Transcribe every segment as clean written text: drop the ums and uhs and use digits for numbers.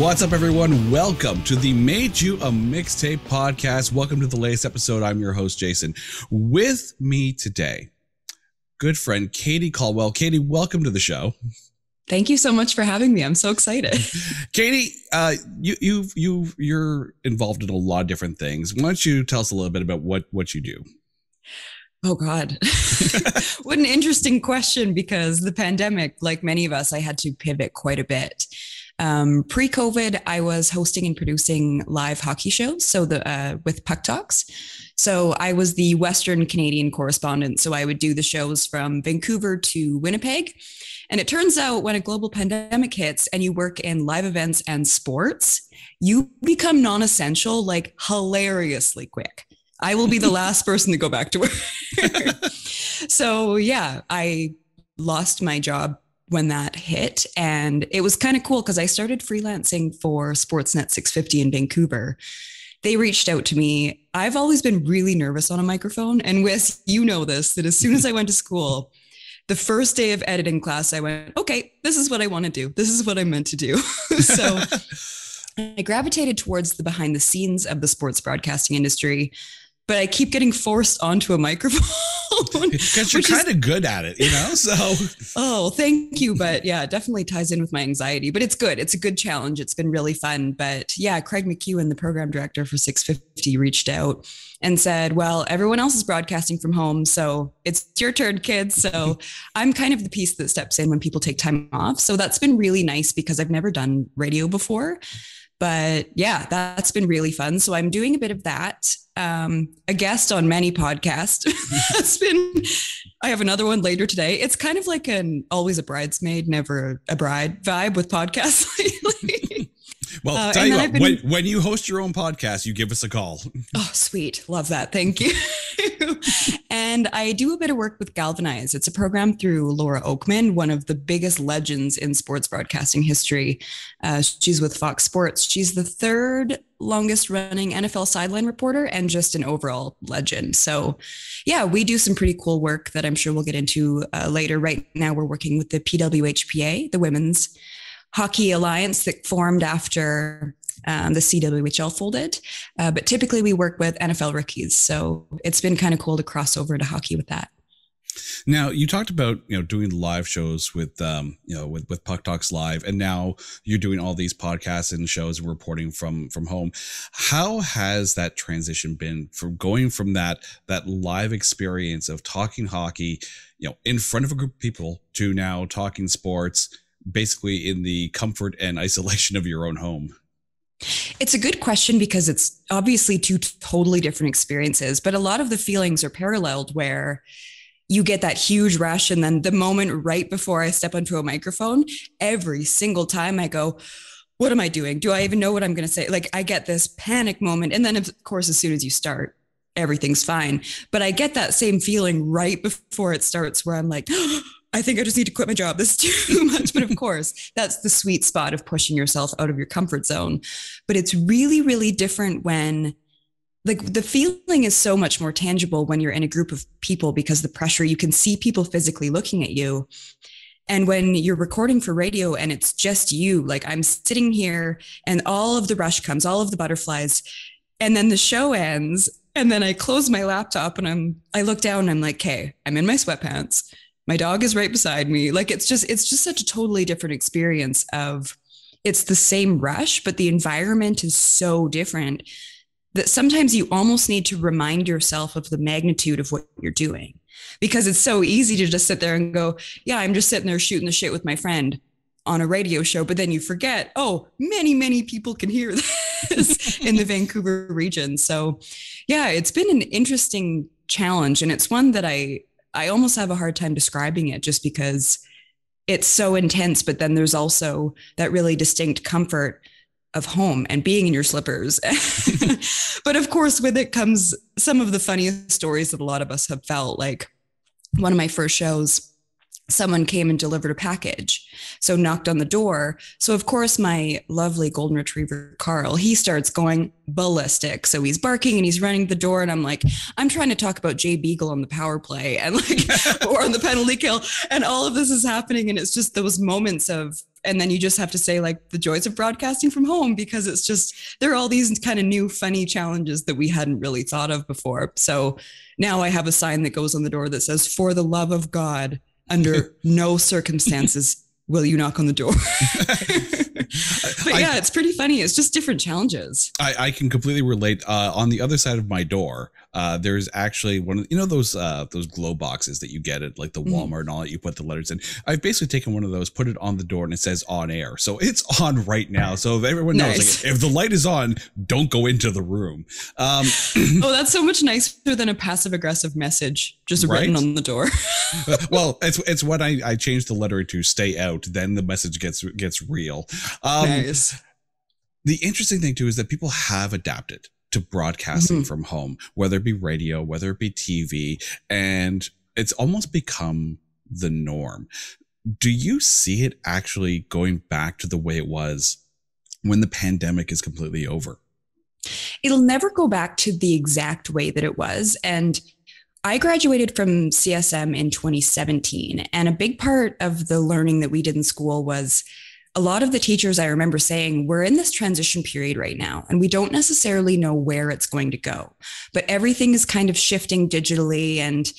What's up, everyone? Welcome to the Made You a Mixtape podcast. Welcome to the latest episode. I'm your host, Jason. With me today, good friend Katie Caldwell. Katie, welcome to the show. Thank you so much for having me. I'm so excited. Katie, you're involved in a lot of different things. Why don't you tell us a little bit about what you do? Oh, God. What an interesting question, because the pandemic, like many of us, I had to pivot quite a bit. Pre-COVID, I was hosting and producing live hockey shows, so with Puck Talks. So I was the Western Canadian correspondent, so I would do the shows from Vancouver to Winnipeg. And it turns out when a global pandemic hits and you work in live events and sports, you become non-essential, like hilariously quick. I will be the last person to go back to work. So yeah, I lost my job when that hit. And it was kind of cool because I started freelancing for Sportsnet 650 in Vancouver. They reached out to me. I've always been really nervous on a microphone. And Wes, you know this, that as soon as I went to school, the first day of editing class, I went, okay, this is what I want to do. This is what I'm meant to do. So I gravitated towards the behind the scenes of the sports broadcasting industry, but I keep getting forced onto a microphone. Because you're kind of good at it, you know? So. Oh, thank you. But yeah, it definitely ties in with my anxiety, but it's good. It's a good challenge. It's been really fun. But yeah, Craig McEwen, the program director for 650, reached out and said, well, everyone else is broadcasting from home, so it's your turn, kids. So I'm kind of the piece that steps in when people take time off. So that's been really nice because I've never done radio before. But yeah, that's been really fun. So I'm doing a bit of that. A guest on many podcasts. I have another one later today. It's kind of like an always a bridesmaid, never a bride vibe with podcasts lately. Well, tell you what, when you host your own podcast, you give us a call. Oh, sweet. Love that. Thank you. And I do a bit of work with Galvanize. It's a program through Laura Oakman, one of the biggest legends in sports broadcasting history. She's with Fox Sports. She's the third longest running NFL sideline reporter and just an overall legend. So yeah, we do some pretty cool work that I'm sure we'll get into later. Right now, we're working with the PWHPA, the Women's Hockey Alliance, that formed after the CWHL folded. But typically we work with NFL rookies. So it's been kind of cool to cross over to hockey with that. Now, you talked about, you know, doing live shows with, with Puck Talks Live, and now you're doing all these podcasts and shows and reporting from home. How has that transition been from going from that live experience of talking hockey, you know, in front of a group of people to now talking sports, basically in the comfort and isolation of your own home? It's a good question because it's obviously two totally different experiences, but a lot of the feelings are paralleled, where you get that huge rush. And then the moment right before I step onto a microphone, every single time I go, what am I doing? Do I even know what I'm going to say? Like, I get this panic moment. And then of course, as soon as you start, everything's fine. But I get that same feeling right before it starts where I'm like, I think I just need to quit my job. This is too much. But of course, that's the sweet spot of pushing yourself out of your comfort zone. But it's really, really different when, like, the feeling is so much more tangible when you're in a group of people, because the pressure, you can see people physically looking at you. And when you're recording for radio and it's just you, like, I'm sitting here and all of the rush comes, all of the butterflies, and then the show ends. And then I close my laptop and I look down and I'm like, okay, I'm in my sweatpants. My dog is right beside me. Like, it's just such a totally different experience of, it's the same rush, but the environment is so different that sometimes you almost need to remind yourself of the magnitude of what you're doing, because it's so easy to just sit there and go, yeah, I'm just sitting there shooting the shit with my friend on a radio show. But then you forget, oh, many, many people can hear this in the Vancouver region. So yeah, it's been an interesting challenge. And it's one that I almost have a hard time describing it, just because it's so intense, but then there's also that really distinct comfort of home and being in your slippers. But of course, with it comes some of the funniest stories that a lot of us have felt. Like, one of my first shows, someone came and delivered a package. So knocked on the door. So of course, my lovely golden retriever, Carl, he starts going ballistic. So he's barking and he's running the door. And I'm like, I'm trying to talk about Jay Beagle on the power play and like, or on the penalty kill. And all of this is happening. And it's just those moments of, and then you just have to say like the joys of broadcasting from home, because it's just, there are all these kind of new funny challenges that we hadn't really thought of before. So now I have a sign that goes on the door that says, "For the love of God, under no circumstances will you knock on the door." But yeah, it's pretty funny. It's just different challenges. I can completely relate. On the other side of my door, there's actually one of, you know, those glow boxes that you get at like the Walmart and all that you put the letters in. I've basically taken one of those, put it on the door, and it says on air. So it's on right now. So if everyone knows, nice. Like, if the light is on, don't go into the room. Oh, that's so much nicer than a passive aggressive message just written on the door. Well, it's when I changed the letter to stay out, then the message gets real. Nice. The interesting thing too is that people have adapted to broadcasting from home, whether it be radio, whether it be TV, and it's almost become the norm. Do you see it actually going back to the way it was when the pandemic is completely over? It'll never go back to the exact way that it was. And I graduated from CSM in 2017. And a big part of the learning that we did in school was, a lot of the teachers I remember saying, we're in this transition period right now, and we don't necessarily know where it's going to go, but everything is kind of shifting digitally. And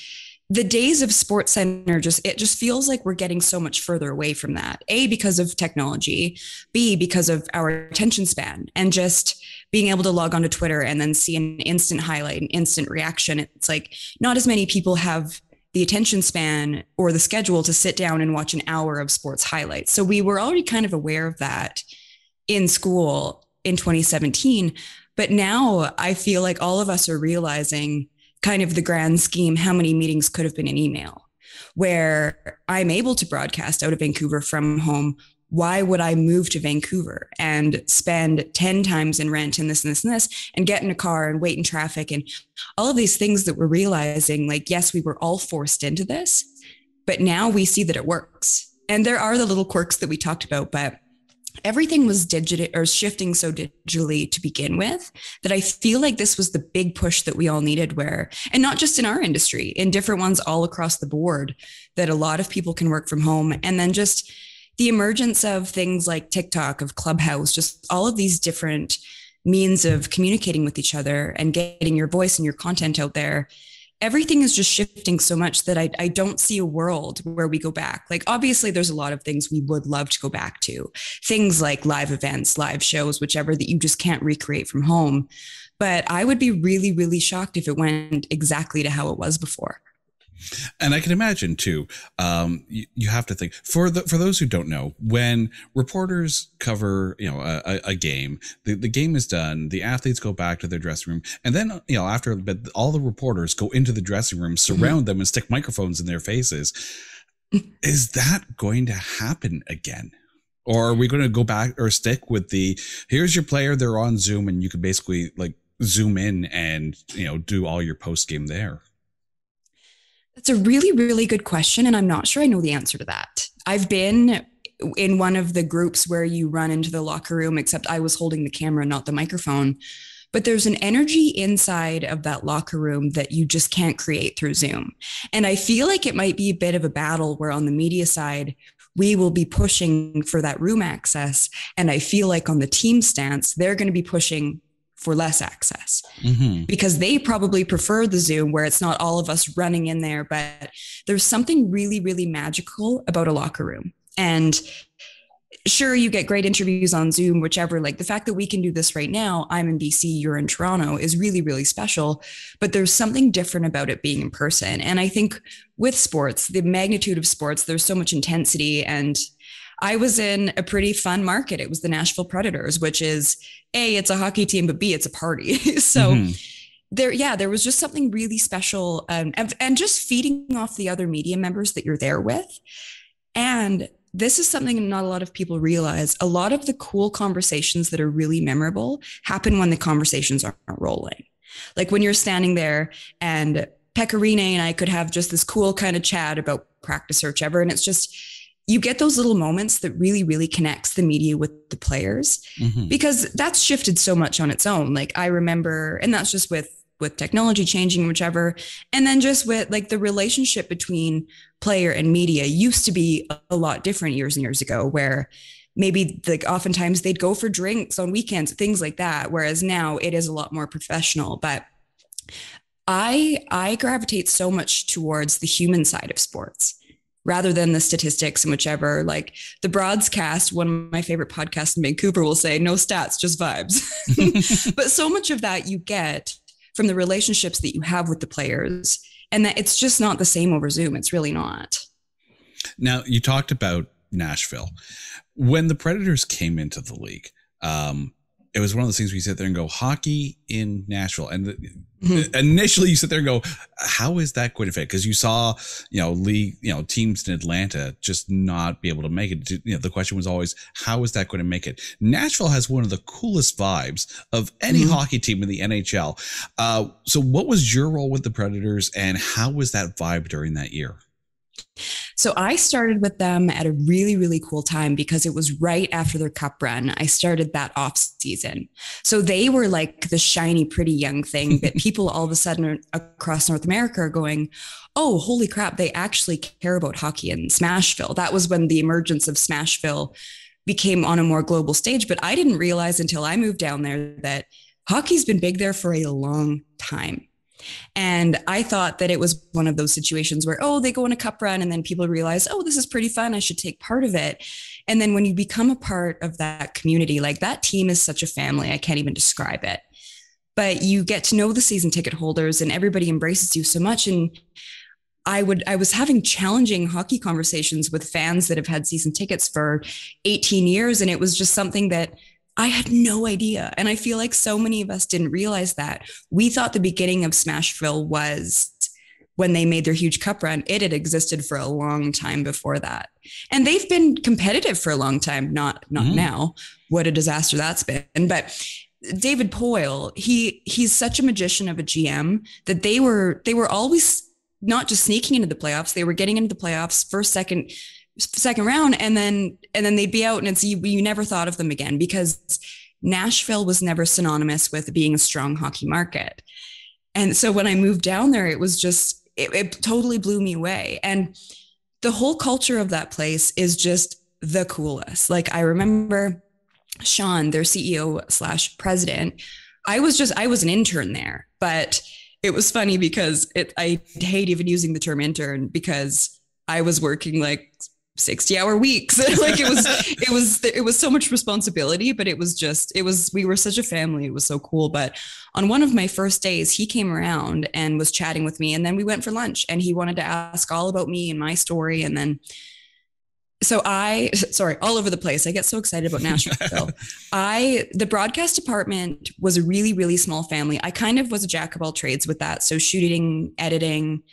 the days of SportsCenter, it just feels like we're getting so much further away from that. A, because of technology, B, because of our attention span and just being able to log onto Twitter and then see an instant highlight, an instant reaction. It's like not as many people have the attention span or the schedule to sit down and watch an hour of sports highlights. So we were already kind of aware of that in school in 2017. But now I feel like all of us are realizing kind of the grand scheme, how many meetings could have been an email, where I'm able to broadcast out of Vancouver from home. Why would I move to Vancouver and spend 10 times in rent and this and this and this and get in a car and wait in traffic and all of these things that we're realizing, like, yes, we were all forced into this, but now we see that it works. And there are the little quirks that we talked about, but everything was digital or shifting so digitally to begin with that I feel like this was the big push that we all needed, where, and not just in our industry, in different ones all across the board, that a lot of people can work from home. And then just the emergence of things like TikTok, of Clubhouse, just all of these different means of communicating with each other and getting your voice and your content out there. Everything is just shifting so much that I don't see a world where we go back. Like, obviously, there's a lot of things we would love to go back to. Things like live events, live shows, whichever, that you just can't recreate from home. But I would be really, really shocked if it went exactly to how it was before. And I can imagine too, you have to think, for those who don't know, when reporters cover, you know, a game, the game is done, the athletes go back to their dressing room, and then, you know, after a bit, all the reporters go into the dressing room, surround them and stick microphones in their faces. Is that going to happen again? Or are we going to go back or stick with the, here's your player, they're on Zoom, and you can basically like zoom in and, you know, do all your post game there? That's a really, really good question. And I'm not sure I know the answer to that. I've been in one of the groups where you run into the locker room, except I was holding the camera, not the microphone. But there's an energy inside of that locker room that you just can't create through Zoom. And I feel like it might be a bit of a battle where on the media side, we will be pushing for that room access. And I feel like on the team stance, they're going to be pushing for less access because they probably prefer the Zoom, where it's not all of us running in there, but there's something really, really magical about a locker room. And sure, you get great interviews on Zoom, whichever, like the fact that we can do this right now, I'm in BC, you're in Toronto, is really, really special, but there's something different about it being in person. And I think with sports, the magnitude of sports, there's so much intensity. And I was in a pretty fun market. It was the Nashville Predators, which is A, it's a hockey team, but B, it's a party. So there was just something really special and just feeding off the other media members that you're there with. And this is something not a lot of people realize. A lot of the cool conversations that are really memorable happen when the conversations aren't rolling. Like when you're standing there and Pecorine and I could have just this cool kind of chat about practice or whichever. And it's just, you get those little moments that really, really connects the media with the players, mm-hmm. because that's shifted so much on its own. Like I remember, and that's just with technology changing, whichever, and then just with like the relationship between player and media used to be a lot different years and years ago, where maybe like oftentimes they'd go for drinks on weekends, things like that. Whereas now it is a lot more professional, but I gravitate so much towards the human side of sports rather than the statistics and whichever, like the broadcast. One of my favorite podcasts in Vancouver will say no stats, just vibes. But so much of that you get from the relationships that you have with the players, and that it's just not the same over Zoom. It's really not. Now, you talked about Nashville. When the Predators came into the league, it was one of those things we sit there and go, hockey in Nashville. And mm-hmm. initially you sit there and go, how is that going to fit? Because you saw, league, teams in Atlanta just not be able to make it. The question was always, how is that going to make it? Nashville has one of the coolest vibes of any mm-hmm. hockey team in the NHL. So what was your role with the Predators and how was that vibe during that year? So I started with them at a really, really cool time because it was right after their cup run. I started that off season. So they were like the shiny, pretty young thing that people all of a sudden across North America are going, oh, holy crap, they actually care about hockey in Smashville. That was when the emergence of Smashville became on a more global stage. But I didn't realize until I moved down there that hockey's been big there for a long time. And I thought that it was one of those situations where, they go on a cup run and then people realize, this is pretty fun. I should take part of it. And then when you become a part of that community, like that team is such a family, I can't even describe it, but you get to know the season ticket holders and everybody embraces you so much. And I was having challenging hockey conversations with fans that have had season tickets for 18 years. And it was just something that I had no idea. And I feel like so many of us didn't realize that. We thought the beginning of Smashville was when they made their huge cup run. It had existed for a long time before that. And they've been competitive for a long time, not now. What a disaster that's been. But David Poyle, he's such a magician of a GM that they were always not just sneaking into the playoffs, they were getting into the playoffs first, second round, and then they'd be out, and it's you never thought of them again, because Nashville was never synonymous with being a strong hockey market. And so when I moved down there, it was just, it totally blew me away. And the whole culture of that place is just the coolest. Like I remember Sean, their CEO/president, I was an intern there, but it was funny because I hate even using the term intern because I was working like 60-hour weeks. Like it was so much responsibility, but we were such a family. It was so cool. But on one of my first days, he came around and was chatting with me, and then we went for lunch and he wanted to ask all about me and my story. And then, all over the place. I get so excited about Nashville. The broadcast department was a really, really small family. I kind of was a jack of all trades with that. So shooting, editing,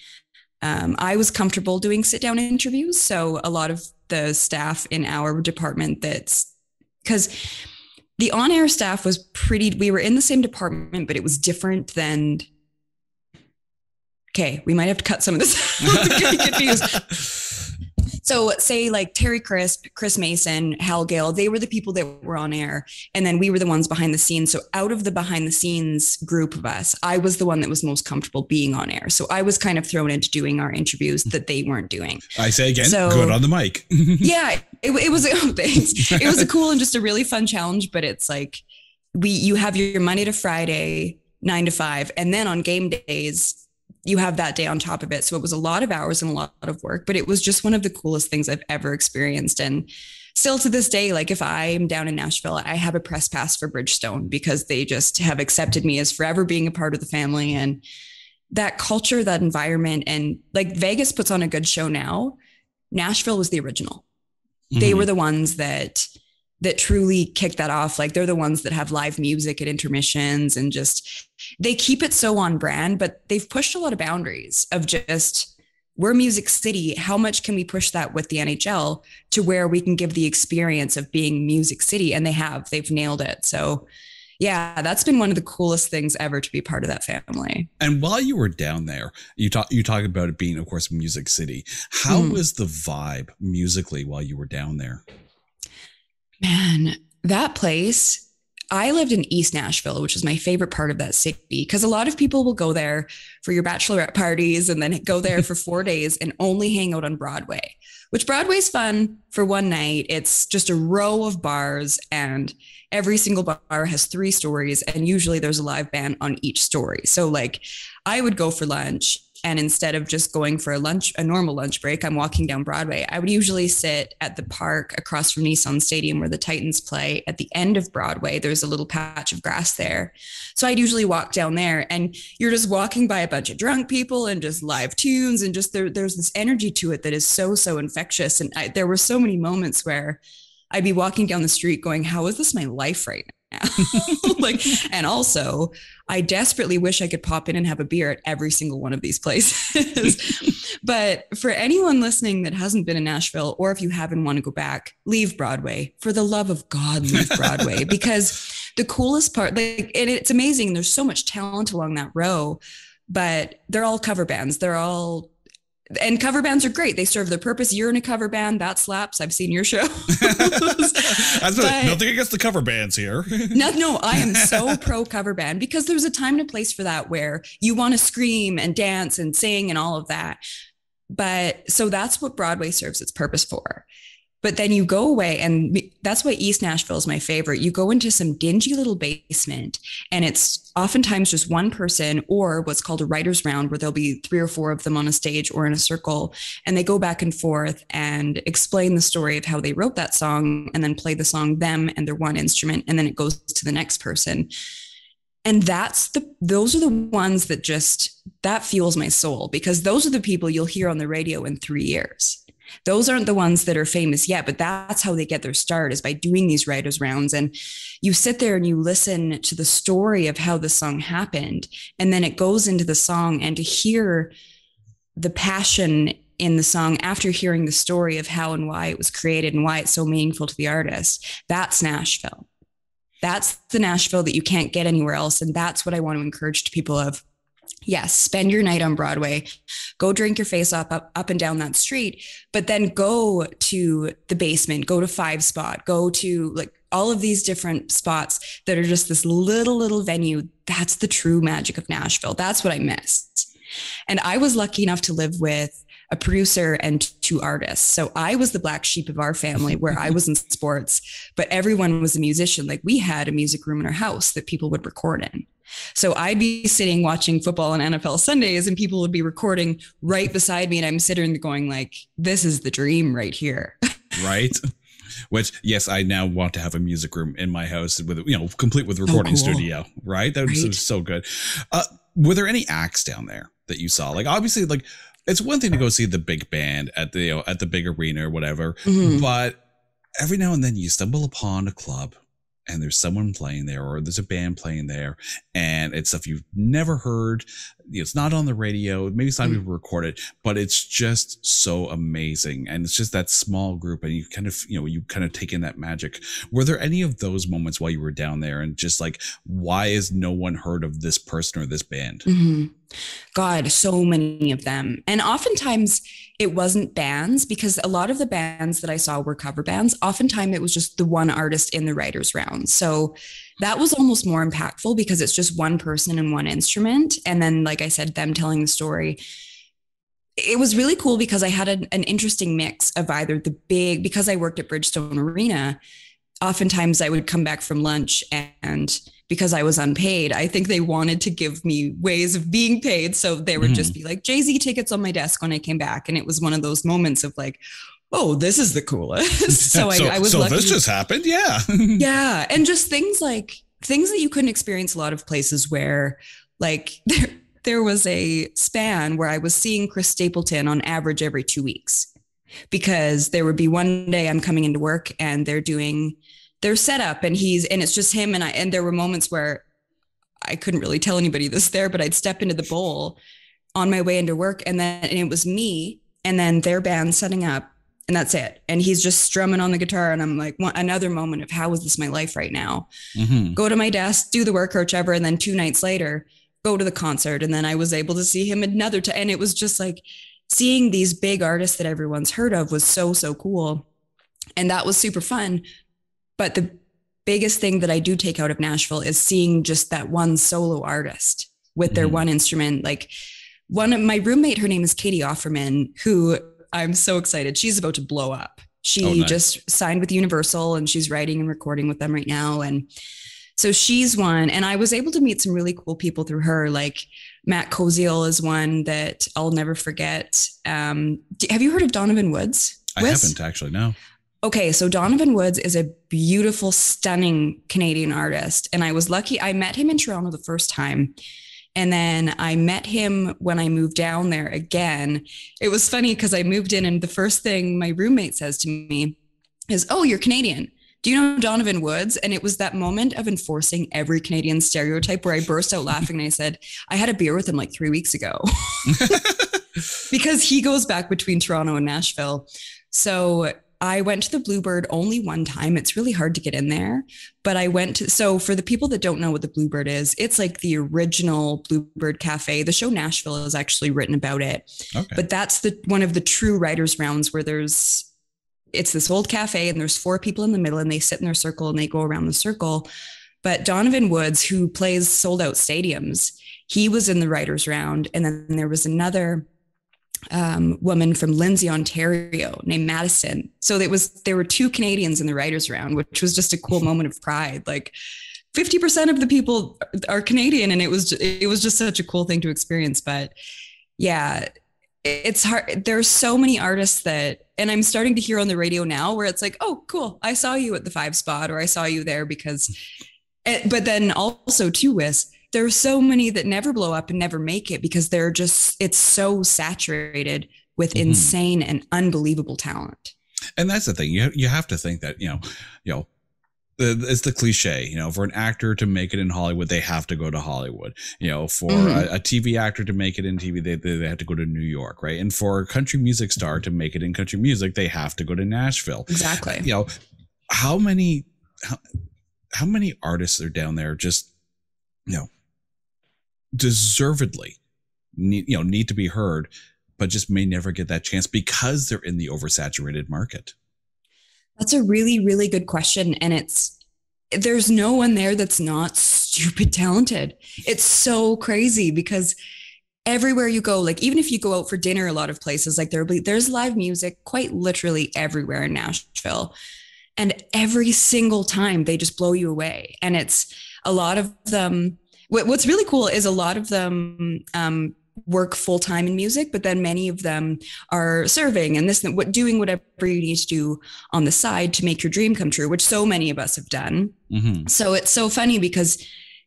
I was comfortable doing sit-down interviews. So a lot of the staff in our department, because the on-air staff was we were in the same department, but it was different than, okay, we might have to cut some of this out. I'm getting confused. So say like Terry Crisp, Chris Mason, Hal Gill, they were the people that were on air. And then we were the ones behind the scenes. So out of the behind the scenes group of us, I was the one that was most comfortable being on air. So I was kind of thrown into doing our interviews that they weren't doing. I say again, so, good on the mic. Yeah, it was a cool and just a really fun challenge. But it's like you have your Monday to Friday, 9 to 5. And then on game days, you have that day on top of it. So it was a lot of hours and a lot of work, but it was just one of the coolest things I've ever experienced. And still to this day, like if I'm down in Nashville, I have a press pass for Bridgestone because they just have accepted me as forever being a part of the family. And that culture, that environment, and like Vegas puts on a good show now, Nashville was the original. Mm-hmm. They were the ones that truly kicked that off. Like they're the ones that have live music at intermissions and just, they keep it so on brand, but they've pushed a lot of boundaries of just, we're Music City. How much can we push that with the NHL to where we can give the experience of being Music City? And they have, they've nailed it. So yeah, that's been one of the coolest things ever to be part of that family. And while you were down there, you talk about it being, of course, Music City. How was the vibe musically while you were down there? Man, that place, I lived in East Nashville, which is my favorite part of that city, because a lot of people will go there for your bachelorette parties and then go there for 4 days and only hang out on Broadway, which Broadway's fun for one night. It's just a row of bars, and every single bar has 3 stories, and usually there's a live band on each story. So like I would go for lunch, and instead of just going for a normal lunch break, I'm walking down Broadway. I would usually sit at the park across from Nissan Stadium where the Titans play at the end of Broadway. There's a little patch of grass there. So I'd usually walk down there, and you're just walking by a bunch of drunk people and just live tunes. And just there's this energy to it that is so, so infectious. And there were so many moments where I'd be walking down the street going, how is this my life right now? And also I desperately wish I could pop in and have a beer at every single one of these places. But for anyone listening that hasn't been in Nashville, or if you haven't want to go back, leave Broadway. For the love of God, leave Broadway, because the coolest part, and it's amazing. There's so much talent along that row, but they're all cover bands. And cover bands are great. They serve their purpose. You're in a cover band. That slaps. I've seen your show. Nothing against the cover bands here. No, I am so pro cover band, because there's a time and a place for that where you want to scream and dance and sing and all of that. But so that's what Broadway serves its purpose for. But then you go away, and that's why East Nashville is my favorite. You go into some dingy little basement, and it's oftentimes just one person, or what's called a writer's round, where there'll be 3 or 4 of them on a stage or in a circle. And they go back and forth and explain the story of how they wrote that song, and then play the song, them and their one instrument. And then it goes to the next person. And those are the ones that that fuels my soul, because those are the people you'll hear on the radio in 3 years. Those aren't the ones that are famous yet, but that's how they get their start, is by doing these writers' rounds. And you sit there and you listen to the story of how the song happened, and then it goes into the song, and to hear the passion in the song after hearing the story of how and why it was created and why it's so meaningful to the artist. That's Nashville. That's the Nashville that you can't get anywhere else. And that's what I want to encourage to people of. Yes, spend your night on Broadway, go drink your face off up and down that street, but then go to the basement, go to Five Spot, go to like all of these different spots that are just this little venue. That's the true magic of Nashville. That's what I missed. And I was lucky enough to live with a producer and 2 artists. So I was the black sheep of our family, where I was in sports, but everyone was a musician. Like, we had a music room in our house that people would record in. So I'd be sitting watching football on NFL Sundays, and people would be recording right beside me. And I'm sitting going like, this is the dream right here. Right. Which, yes, I now want to have a music room in my house with, complete with recording studio. Right. That was so good. Were there any acts down there that you saw? Like, obviously, like, it's one thing to go see the big band at the, at the big arena or whatever, but every now and then you stumble upon a club, and there's someone playing there, or there's a band playing there, and it's stuff you've never heard. It's not on the radio. Maybe it's not even recorded, but it's just so amazing. And it's just that small group, and you kind of take in that magic. Were there any of those moments while you were down there, and just like, why is no one heard of this person or this band? God, so many of them. And oftentimes it wasn't bands, because a lot of the bands that I saw were cover bands. Oftentimes it was just the one artist in the writer's round. So that was almost more impactful, because it's just one person and one instrument. And then, like I said, them telling the story. It was really cool, because I had an interesting mix of either because I worked at Bridgestone Arena, oftentimes I would come back from lunch, and because I was unpaid, I think they wanted to give me ways of being paid. So they would just be like, Jay-Z tickets on my desk when I came back. And it was one of those moments of like, oh, this is the coolest. I was lucky. So this just happened. Yeah. Yeah. And just things that you couldn't experience a lot of places, where like there was a span where I was seeing Chris Stapleton on average every 2 weeks, because there would be one day I'm coming into work and they're doing their setup, and it's just him and I. And there were moments where I couldn't really tell anybody this there, but I'd step into the bowl on my way into work, and it was me, and then their band setting up, and that's it. And he's just strumming on the guitar. And I'm like, another moment of how is this my life right now? Mm-hmm. Go to my desk, do the work or whichever. And then 2 nights later, go to the concert. And then I was able to see him another time. And it was just like seeing these big artists that everyone's heard of was so, so cool. And that was super fun. But the biggest thing that I do take out of Nashville is seeing just that one solo artist with their mm-hmm. one instrument. Like one of my roommate, her name is Katie Offerman, who I'm so excited. She's about to blow up. She nice. Just signed with Universal and she's writing and recording with them right now. And so she's one. And I was able to meet some really cool people through her. Like Matt Koziel is one that I'll never forget. Have you heard of Donovan Woods? I haven't actually, no. Okay, so Donovan Woods is a beautiful, stunning Canadian artist. And I was lucky. I met him in Toronto the first time. And then I met him when I moved down there again. It was funny because I moved in and the first thing my roommate says to me is, "Oh, you're Canadian. Do you know Donovan Woods?" And it was that moment of enforcing every Canadian stereotype where I burst out laughing and I said, "I had a beer with him like 3 weeks ago." Because he goes back between Toronto and Nashville. So I went to the Bluebird only one time. It's really hard to get in there, but I went to, so for the people that don't know what the Bluebird is, it's like the original Bluebird Cafe. The show Nashville has actually written about it, okay. But that's one of the true writer's rounds where it's this old cafe and there's 4 people in the middle and they sit in their circle and they go around the circle. But Donovan Woods, who plays sold out stadiums, he was in the writer's round. And then there was another woman from Lindsay, Ontario named Madison. So there were 2 Canadians in the writers round, which was just a cool moment of pride. Like 50% of the people are Canadian. And it was just such a cool thing to experience. But yeah, it's hard. There's so many artists and I'm starting to hear on the radio now where it's like, "Oh, cool. I saw you at the 5 Spot or I saw you there because," but then also too, there are so many that never blow up and never make it because it's so saturated with mm-hmm. insane and unbelievable talent. And that's the thing. You have to think that, it's the cliche, for an actor to make it in Hollywood, they have to go to Hollywood, for mm-hmm. a TV actor to make it in TV, they have to go to New York. Right. And for a country music star to make it in country music, they have to go to Nashville. Exactly. How many artists are down there just, deservedly need to be heard, but just may never get that chance because they're in the oversaturated market? That's a really, really good question. And there's no one there that's not stupid talented. It's so crazy because everywhere you go, like even if you go out for dinner, a lot of places, like there's live music quite literally everywhere in Nashville. And every single time they just blow you away. And it's a lot of them. What's really cool is a lot of them work full time in music, but then many of them are serving and doing whatever you need to do on the side to make your dream come true, which so many of us have done. Mm-hmm. So it's so funny because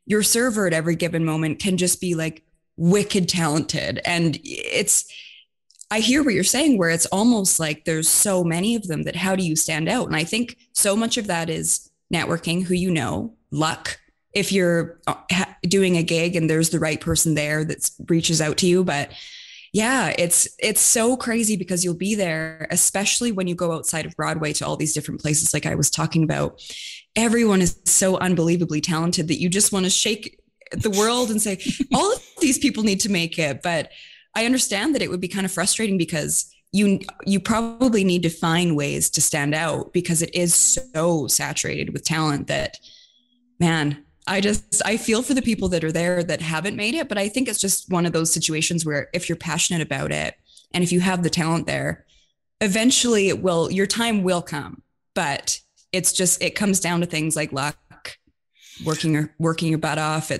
your server at every given moment can just be like wicked talented. And I hear what you're saying, where it's almost like there's so many of them that how do you stand out? And I think so much of that is networking, luck. If you're doing a gig and there's the right person there that reaches out to you. But yeah, it's so crazy because you'll be there, especially when you go outside of Broadway to all these different places. Like I was talking about, everyone is so unbelievably talented that you just want to shake the world and say, all of these people need to make it. But I understand that it would be kind of frustrating because you probably need to find ways to stand out because it is so saturated with talent that, man, I feel for the people that are there that haven't made it, but I think it's just one of those situations where if you're passionate about it and if you have the talent there, eventually your time will come, but it comes down to things like luck, working your butt off.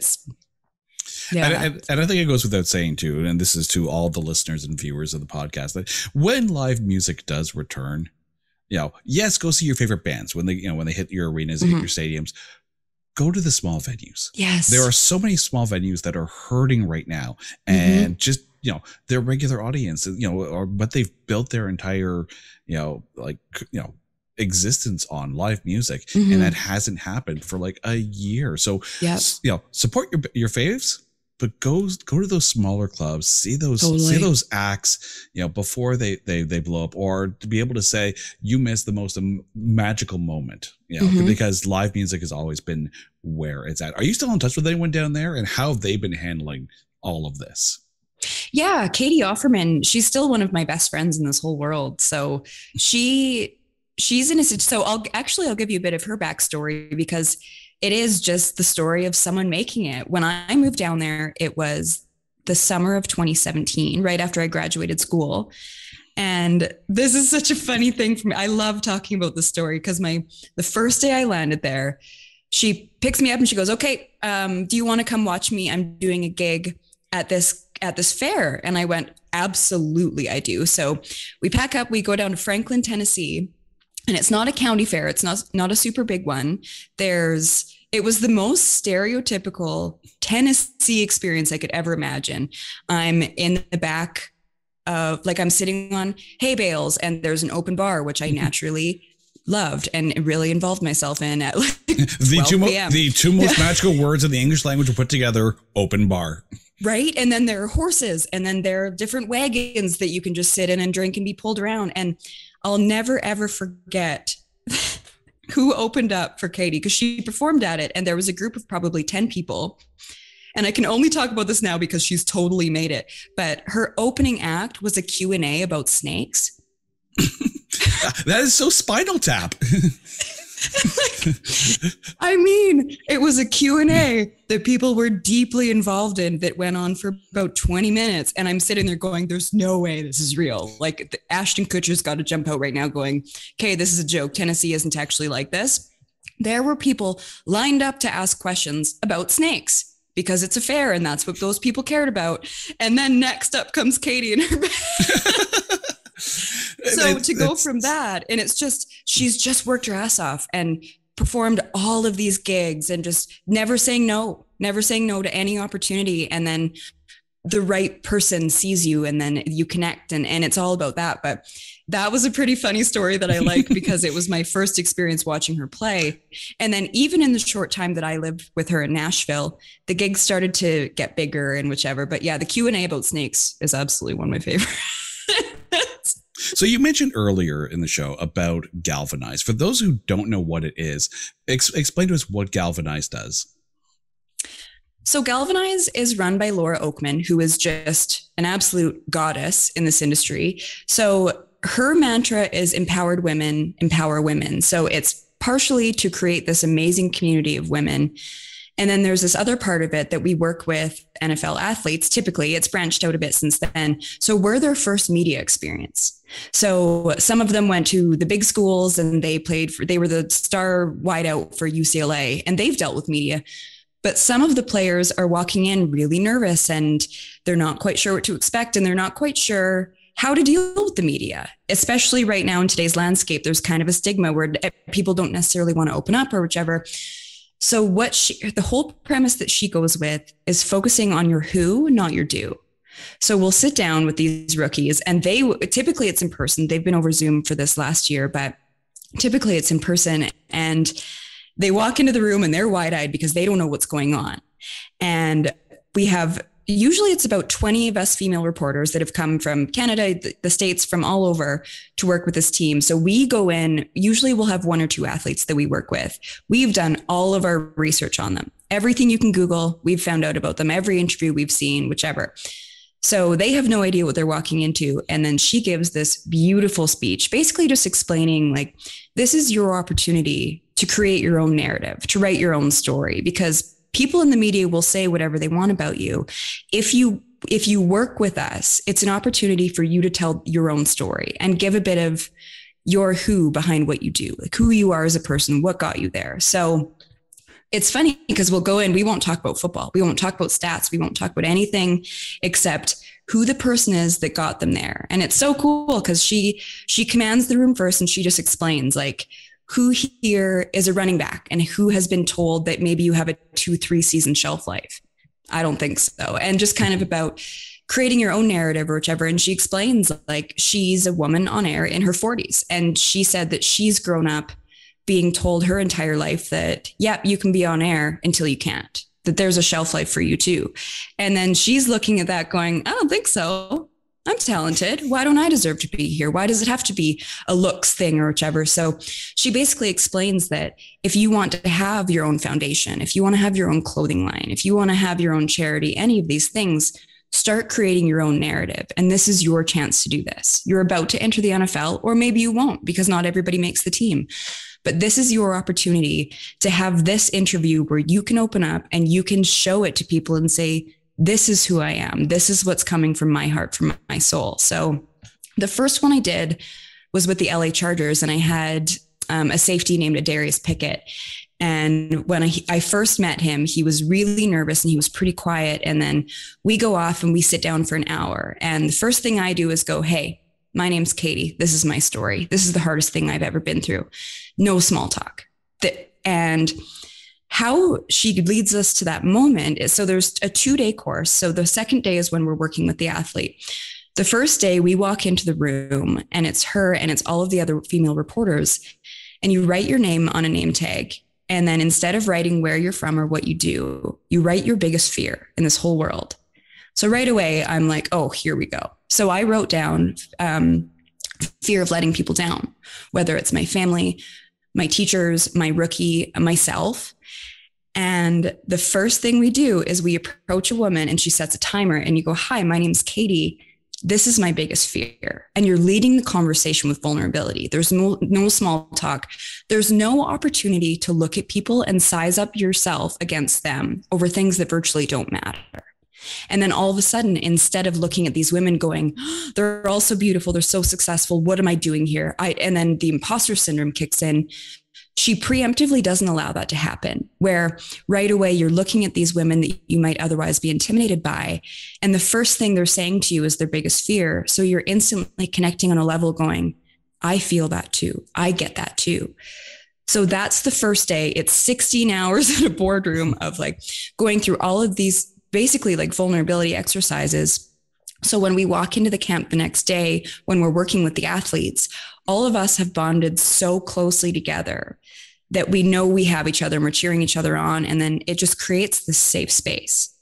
Yeah. And I think it goes without saying too, and this is to all the listeners and viewers of the podcast, that when live music does return, yes, go see your favorite bands when they, when they hit your arenas and mm-hmm. your stadiums. Go to the small venues. Yes. There are so many small venues that are hurting right now and mm-hmm. just, their regular audience, or what they've built their entire, existence on live music. Mm-hmm. And that hasn't happened for like a year. So, support your faves, but go to those smaller clubs, see those, see those acts, you know, before they blow up, or to be able to say you missed the most magical moment, you know, because live music has always been where it's at. Are you still in touch with anyone down there, and how have they been handling all of this? Yeah. Katie Offerman, she's still one of my best friends in this whole world. So she's in a, so I'll give you a bit of her backstory, because it is just the story of someone making it. When I moved down there, it was the summer of 2017, right after I graduated school. And this is such a funny thing for me. I love talking about this story because the first day I landed there, she picks me up and she goes, okay, do you want to come watch me? I'm doing a gig at this fair. And I went, absolutely, I do. So we pack up, we go down to Franklin, Tennessee, and it's not a county fair. It's not a super big one. It was the most stereotypical Tennessee experience I could ever imagine. I'm in the back of, I'm sitting on hay bales, and there's an open bar, which I naturally loved and really involved myself in at the two most magical words in the English language were put together, open bar. Right. And then there are horses, and then there are different wagons that you can just sit in and drink and be pulled around. And I'll never, ever forget who opened up for Katie, because she performed at it. And there was a group of probably 10 people. And I can only talk about this now because she's totally made it. But her opening act was a Q&A about snakes. That is so Spinal Tap. It was a Q&A that people were deeply involved in that went on for about 20 minutes. And I'm sitting there going, there's no way this is real. Ashton Kutcher's got to jump out right now going, okay, this is a joke. Tennessee isn't actually like this. There were people lined up to ask questions about snakes because it's a fair and that's what those people cared about. And then next up comes Katie and her So to go from that, and it's just, she's just worked her ass off and performed all of these gigs and just never saying no to any opportunity. And then the right person sees you and then you connect, and it's all about that. But that was a pretty funny story that I liked because it was my first experience watching her play. And then even in the short time that I lived with her in Nashville, the gigs started to get bigger and whichever, but yeah, the Q&A about snakes is absolutely one of my favorites. So you mentioned earlier in the show about Galvanize. For those who don't know what it is, explain to us what Galvanize does. So Galvanize is run by Laura Oakman, who is just an absolute goddess in this industry. So her mantra is empowered women, empower women. So it's partially to create this amazing community of women. And then there's this other part of it that we work with NFL athletes. Typically, it's branched out a bit since then. So we're their first media experience. So some of them went to the big schools and they were the star wideout for UCLA, and they've dealt with media. But some of the players are walking in really nervous and they're not quite sure what to expect, and they're not quite sure how to deal with the media, especially right now in today's landscape. There's kind of a stigma where people don't necessarily want to open up or whichever. So the whole premise that she goes with is focusing on your who, not your do. So we'll sit down with these rookies, and typically it's in person. They've been over Zoom for this last year, but typically it's in person, and they walk into the room and they're wide-eyed because they don't know what's going on. And we have, usually it's about 20 of us female reporters that have come from Canada, the States, from all over to work with this team. So we go in, usually we'll have one or two athletes that we work with. We've done all of our research on them. Everything you can Google, we've found out about them. Every interview we've seen, whichever. So they have no idea what they're walking into. And then she gives this beautiful speech, basically just explaining this is your opportunity to create your own narrative, to write your own story, because people in the media will say whatever they want about you. If you work with us, it's an opportunity for you to tell your own story and give a bit of your who behind what you do, who you are as a person, what got you there. So it's funny because we'll go in, we won't talk about football. We won't talk about stats. We won't talk about anything except who the person is that got them there. And it's so cool because she commands the room first, and she just explains who here is a running back and who has been told that maybe you have a 2-3 season shelf life. I don't think so. And just kind of about creating your own narrative or whichever. And she explains she's a woman on air in her 40s. And she said that she's grown up being told her entire life that, yep, you can be on air until you can't. that there's a shelf life for you too. And then she's looking at that going, I don't think so. I'm talented. Why don't I deserve to be here? Why does it have to be a looks thing or whichever? So she basically explains that if you want to have your own foundation, if you want to have your own clothing line, if you want to have your own charity, any of these things, start creating your own narrative. And this is your chance to do this. You're about to enter the NFL, or maybe you won't because not everybody makes the team. But this is your opportunity to have this interview where you can open up and you can show it to people and say, this is who I am. This is what's coming from my heart, from my soul. So the first one I did was with the LA Chargers, and I had a safety named Adarius Pickett. And when I first met him, he was really nervous and he was pretty quiet. And then we go off and we sit down for an hour. And the first thing I do is go, hey, my name's Katie. This is my story. This is the hardest thing I've ever been through. No small talk. And how she leads us to that moment is, so there's a 2-day course. So the second day is when we're working with the athlete. The first day we walk into the room and it's her and it's all of the other female reporters, and you write your name on a name tag. And then instead of writing where you're from or what you do, you write your biggest fear in this whole world. So right away I'm like, oh, here we go. So I wrote down fear of letting people down, whether it's my family, my teachers, my rookie, myself. And the first thing we do is we approach a woman and she sets a timer and you go, hi, my name's Katie. This is my biggest fear. And you're leading the conversation with vulnerability. There's no small talk. There's no opportunity to look at people and size up yourself against them over things that virtually don't matter. And then all of a sudden, instead of looking at these women going, oh, they're all so beautiful, they're so successful, what am I doing here? And then the imposter syndrome kicks in. She preemptively doesn't allow that to happen, where right away you're looking at these women that you might otherwise be intimidated by. And the first thing they're saying to you is their biggest fear. So you're instantly connecting on a level going, I feel that too. I get that too. So that's the first day. It's 16 hours in a boardroom of like going through all of these basically like vulnerability exercises. So when we walk into the camp the next day, when we're working with the athletes, all of us have bonded so closely together that we know we have each other and we're cheering each other on. And then it just creates this safe space.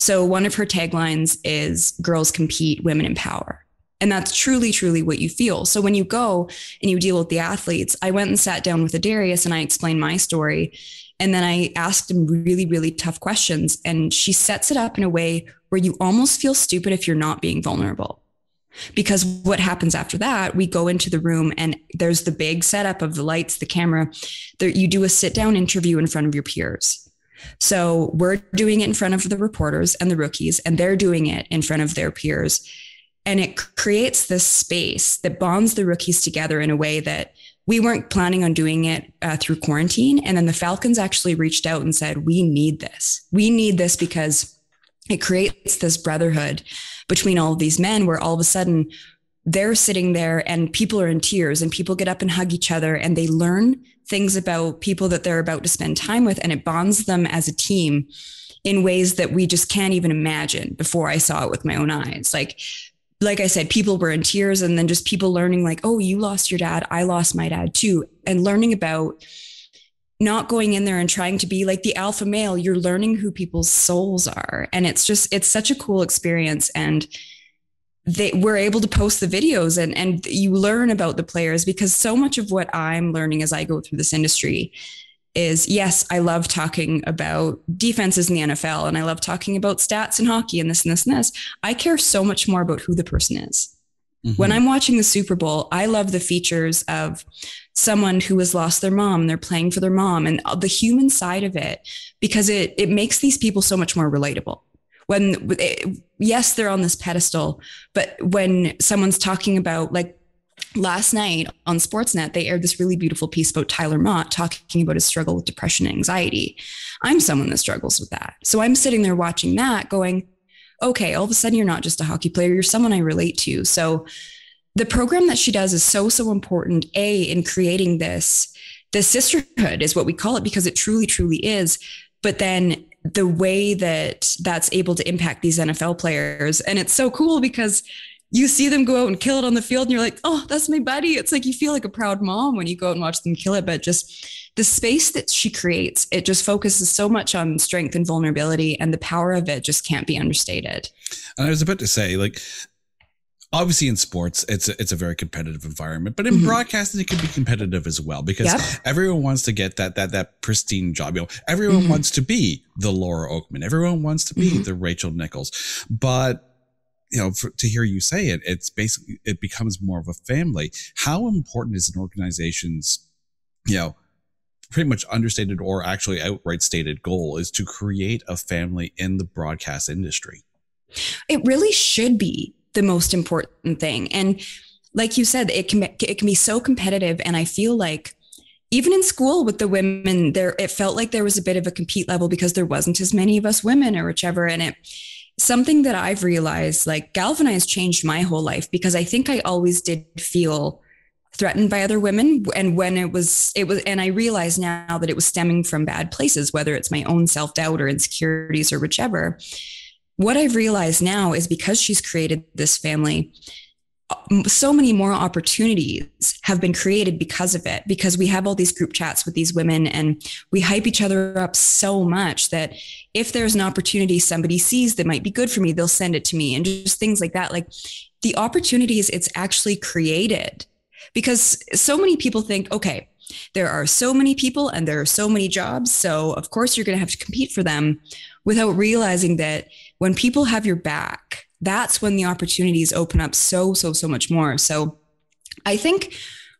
So one of her taglines is girls compete, women empower. And that's truly, truly what you feel. So when you go and you deal with the athletes, I went and sat down with Adarius and I explained my story. And then I asked him really, really tough questions. And she sets it up in a way where you almost feel stupid if you're not being vulnerable. Because what happens after that, we go into the room and there's the big setup of the lights, the camera. You do a sit-down interview in front of your peers. So we're doing it in front of the reporters and the rookies, and they're doing it in front of their peers. And it creates this space that bonds the rookies together in a way that we weren't planning on doing it through quarantine. And then the Falcons actually reached out and said, we need this. We need this because it creates this brotherhood between all of these men where all of a sudden they're sitting there and people are in tears and people get up and hug each other and they learn things about people that they're about to spend time with. And it bonds them as a team in ways that we just can't even imagine before I saw it with my own eyes. Like I said, people were in tears and then just people learning like, oh, you lost your dad. I lost my dad too. And learning about not going in there and trying to be like the alpha male. You're learning who people's souls are. And it's just, it's such a cool experience. And they were able to post the videos and you learn about the players, because so much of what I'm learning as I go through this industry is, yes, I love talking about defenses in the NFL and I love talking about stats in hockey and this and this and this. I care so much more about who the person is. Mm-hmm. When I'm watching the Super Bowl, I love the features of someone who has lost their mom, they're playing for their mom, and the human side of it, because it makes these people so much more relatable. When, yes, they're on this pedestal, but when someone's talking about, like, last night on Sportsnet, they aired this really beautiful piece about Tyler Mott talking about his struggle with depression and anxiety. I'm someone that struggles with that. So I'm sitting there watching that going, okay, all of a sudden you're not just a hockey player, you're someone I relate to. So the program that she does is so, so important, A, in creating this sisterhood is what we call it, because it truly, truly is. But then the way that that's able to impact these NFL players. And it's so cool because you see them go out and kill it on the field and you're like, oh, that's my buddy. It's like, you feel like a proud mom when you go out and watch them kill it, but just the space that she creates, it just focuses so much on strength and vulnerability, and the power of it just can't be understated. And I was about to say, like, obviously in sports, it's a very competitive environment, but in broadcasting, it can be competitive as well, because everyone wants to get that pristine job. You know, everyone wants to be the Laura Oakman. Everyone wants to be the Rachel Nichols. But, you know, to hear you say it, it's basically, it becomes more of a family. How important is an organization's, you know, pretty much understated or actually outright stated goal is to create a family in the broadcast industry? It really should be the most important thing. And like you said, it can be so competitive. And I feel like even in school with the women there, it felt like there was a bit of a compete level because there wasn't as many of us women or whichever. And it, something that I've realized, like Galvanize changed my whole life, because I think I always did feel threatened by other women. And when it was, and I realize now that it was stemming from bad places, whether it's my own self-doubt or insecurities or whichever. What I've realized now is because she's created this family, so many more opportunities have been created because of it, because we have all these group chats with these women and we hype each other up so much that if there's an opportunity somebody sees that might be good for me, they'll send it to me, and just things like that. Like the opportunities it's actually created, because so many people think, okay, there are so many people and there are so many jobs, so of course you're going to have to compete for them, without realizing that when people have your back, that's when the opportunities open up so much more. So I think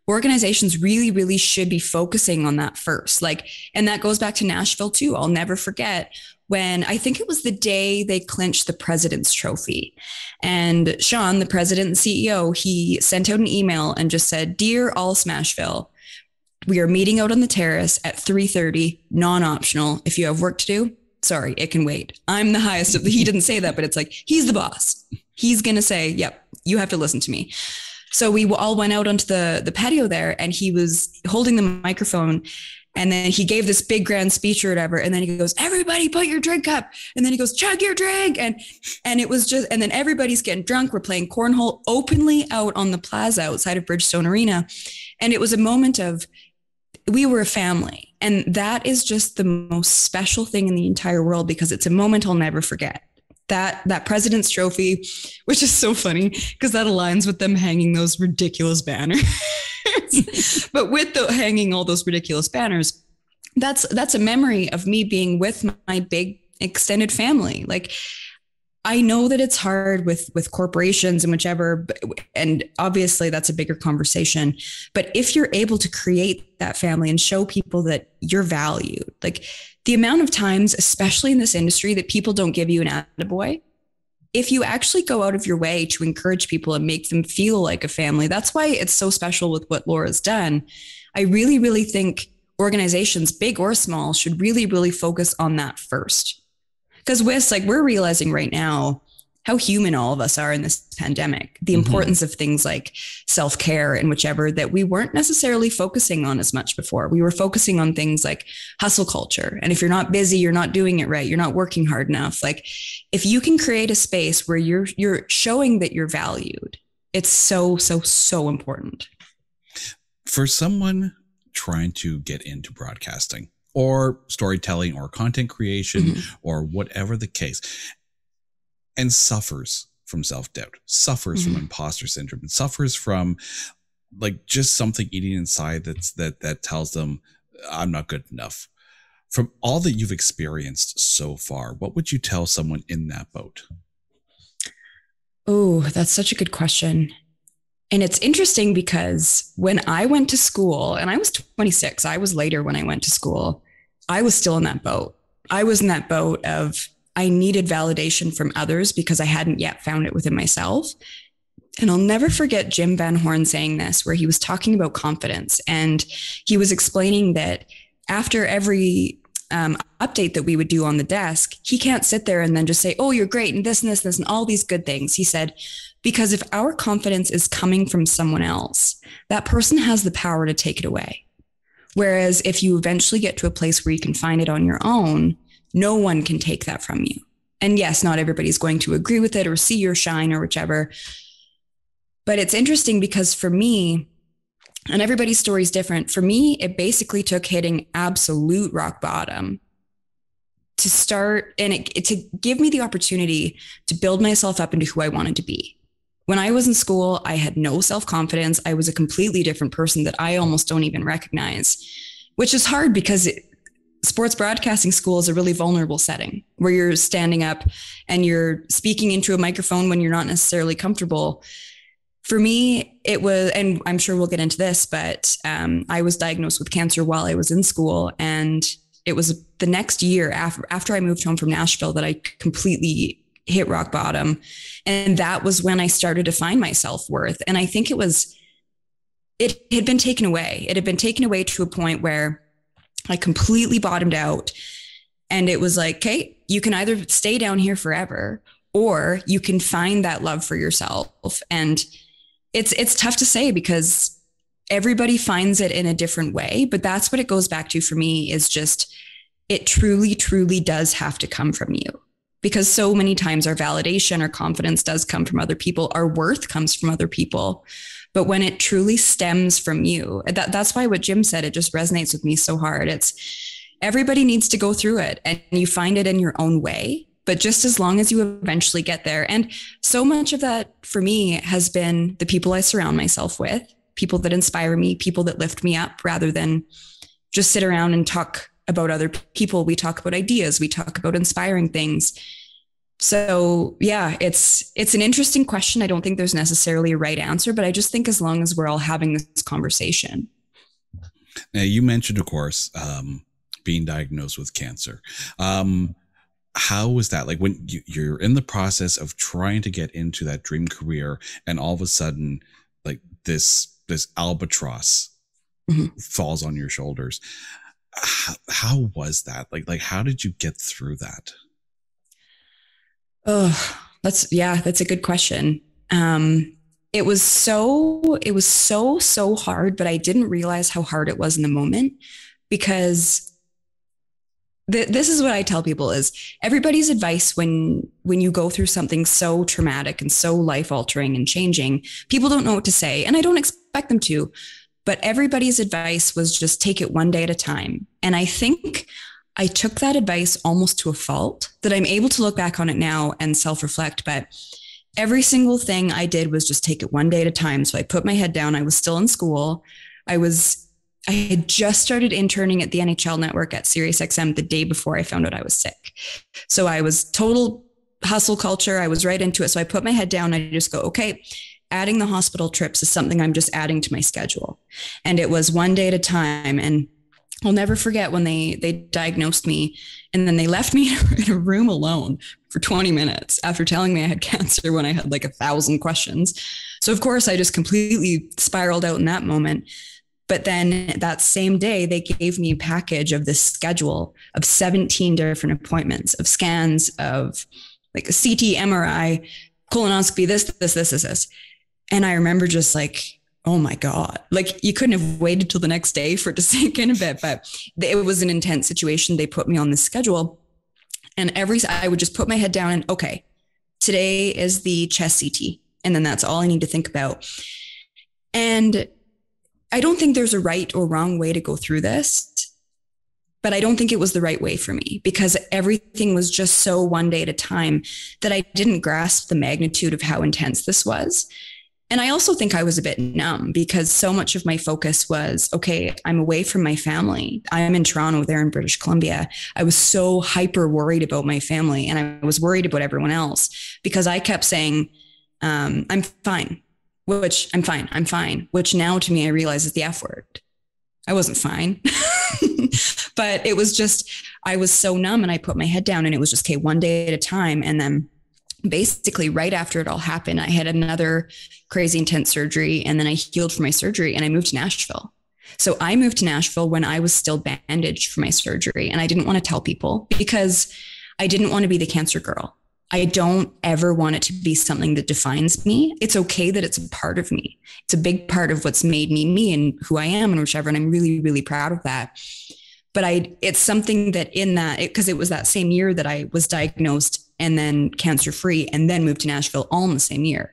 organizations really, really should be focusing on that first. Like, and that goes back to Nashville too. I'll never forget when I think it was the day they clinched the President's Trophy, and Sean, the president and CEO, he sent out an email and just said, "Dear all Smashville, we are meeting out on the terrace at 3:30, non-optional. If you have work to do, sorry, it can wait. I'm the highest of the," he didn't say that, but it's like, he's the boss. He's going to say, yep, you have to listen to me. So we all went out onto the patio there, and he was holding the microphone, and then he gave this big grand speech or whatever. And then he goes, "Everybody put your drink up." And then he goes, "Chug your drink." And it was just, and then everybody's getting drunk. We're playing cornhole openly out on the plaza outside of Bridgestone Arena. And it was a moment of, we were a family. And that is just the most special thing in the entire world, because it's a moment I'll never forget. That President's Trophy, which is so funny because that aligns with them hanging those ridiculous banners. But with the hanging all those ridiculous banners, that's a memory of me being with my big extended family. Like, I know that it's hard with corporations and whichever, and obviously that's a bigger conversation, but if you're able to create that family and show people that you're valued, like the amount of times, especially in this industry, that people don't give you an attaboy, if you actually go out of your way to encourage people and make them feel like a family, that's why it's so special with what Laura's done. I really, really think organizations, big or small, should really, really focus on that first. Because we're realizing right now how human all of us are in this pandemic, the importance of things like self-care and whichever that we weren't necessarily focusing on as much before. We were focusing on things like hustle culture. And if you're not busy, you're not doing it right. You're not working hard enough. Like, if you can create a space where you're showing that you're valued, it's so important. For someone trying to get into broadcasting, or storytelling, or content creation, or whatever the case, and suffers from self-doubt, suffers from imposter syndrome, and suffers from like just something eating inside that tells them, I'm not good enough. From all that you've experienced so far, what would you tell someone in that boat? Oh, that's such a good question. And it's interesting because when I went to school, and I was 26, I was later when I went to school, I was still in that boat. I was in that boat of, I needed validation from others because I hadn't yet found it within myself. And I'll never forget Jim Van Horn saying this, where he was talking about confidence. And he was explaining that after every update that we would do on the desk, he can't sit there and then just say, oh, you're great, and this and this and this and all these good things. He said, because if our confidence is coming from someone else, that person has the power to take it away. Whereas if you eventually get to a place where you can find it on your own, no one can take that from you. And yes, not everybody's going to agree with it or see your shine or whichever. But it's interesting because for me, And everybody's story is different. For me, it basically took hitting absolute rock bottom to start and to give me the opportunity to build myself up into who I wanted to be. When I was in school, I had no self-confidence. I was a completely different person that I almost don't even recognize, which is hard because sports broadcasting school is a really vulnerable setting where you're standing up and you're speaking into a microphone when you're not necessarily comfortable. For me, it was, and I'm sure we'll get into this, but I was diagnosed with cancer while I was in school. And it was the next year after I moved home from Nashville that I completely hit rock bottom. And that was when I started to find my self-worth. And I think it had been taken away. It had been taken away to a point where I completely bottomed out. And it was like, okay, you can either stay down here forever or you can find that love for yourself. And it's tough to say because everybody finds it in a different way, but that's what it goes back to for me is just, it truly, truly does have to come from you because so many times our validation, our confidence does come from other people. Our worth comes from other people, but when it truly stems from you, that's why what Jim said, it just resonates with me so hard. Everybody needs to go through it and you find it in your own way, but just as long as you eventually get there. And so much of that for me has been the people I surround myself with, people that inspire me, people that lift me up rather than just sit around and talk about other people. We talk about ideas. We talk about inspiring things. So yeah, it's an interesting question. I don't think there's necessarily a right answer, but I just think as long as we're all having this conversation. Now you mentioned, of course, being diagnosed with cancer. How was that? Like when you're in the process of trying to get into that dream career and all of a sudden, like this albatross mm-hmm. falls on your shoulders. How was that? Like, how did you get through that? Oh, that's a good question. It was so hard, but I didn't realize how hard it was in the moment because this is what I tell people is everybody's advice when you go through something so traumatic and so life altering and changing, people don't know what to say. And I don't expect them to, but everybody's advice was just take it one day at a time. And I think I took that advice almost to a fault that I'm able to look back on it now and self-reflect, but every single thing I did was just take it one day at a time. So I put my head down. I was still in school. I had just started interning at the NHL network at SiriusXM the day before I found out I was sick. So I was total hustle culture. I was right into it. So I put my head down. I just go, okay, adding the hospital trips is something I'm just adding to my schedule. And it was one day at a time. And I'll never forget when they diagnosed me and then they left me in a room alone for 20 minutes after telling me I had cancer when I had like 1,000 questions. So of course I just completely spiraled out in that moment. But then that same day, they gave me a package of this schedule of 17 different appointments of scans of like a CT, MRI, colonoscopy, this. And I remember just like, oh my God, like you couldn't have waited till the next day for it to sink in a bit, but it was an intense situation. They put me on this schedule and I would just put my head down and okay, today is the chest CT. And then that's all I need to think about. And I don't think there's a right or wrong way to go through this, but I don't think it was the right way for me because everything was just so one day at a time that I didn't grasp the magnitude of how intense this was. And I also think I was a bit numb because so much of my focus was, okay, I'm away from my family. I'm in Toronto, they're in British Columbia. I was so hyper worried about my family and I was worried about everyone else because I kept saying, I'm fine. Which I'm fine, which now to me, I realize is the F word. I wasn't fine, but it was just, I was so numb and I put my head down and it was just, okay, one day at a time. And then basically right after it all happened, I had another crazy intense surgery and then I healed from my surgery and I moved to Nashville. So I moved to Nashville when I was still bandaged for my surgery. And I didn't want to tell people because I didn't want to be the cancer girl. I don't ever want it to be something that defines me. It's okay that it's a part of me. It's a big part of what's made me, me and who I am and whichever. And I'm really, really proud of that. But it's something that because it was that same year that I was diagnosed and then cancer free and then moved to Nashville all in the same year.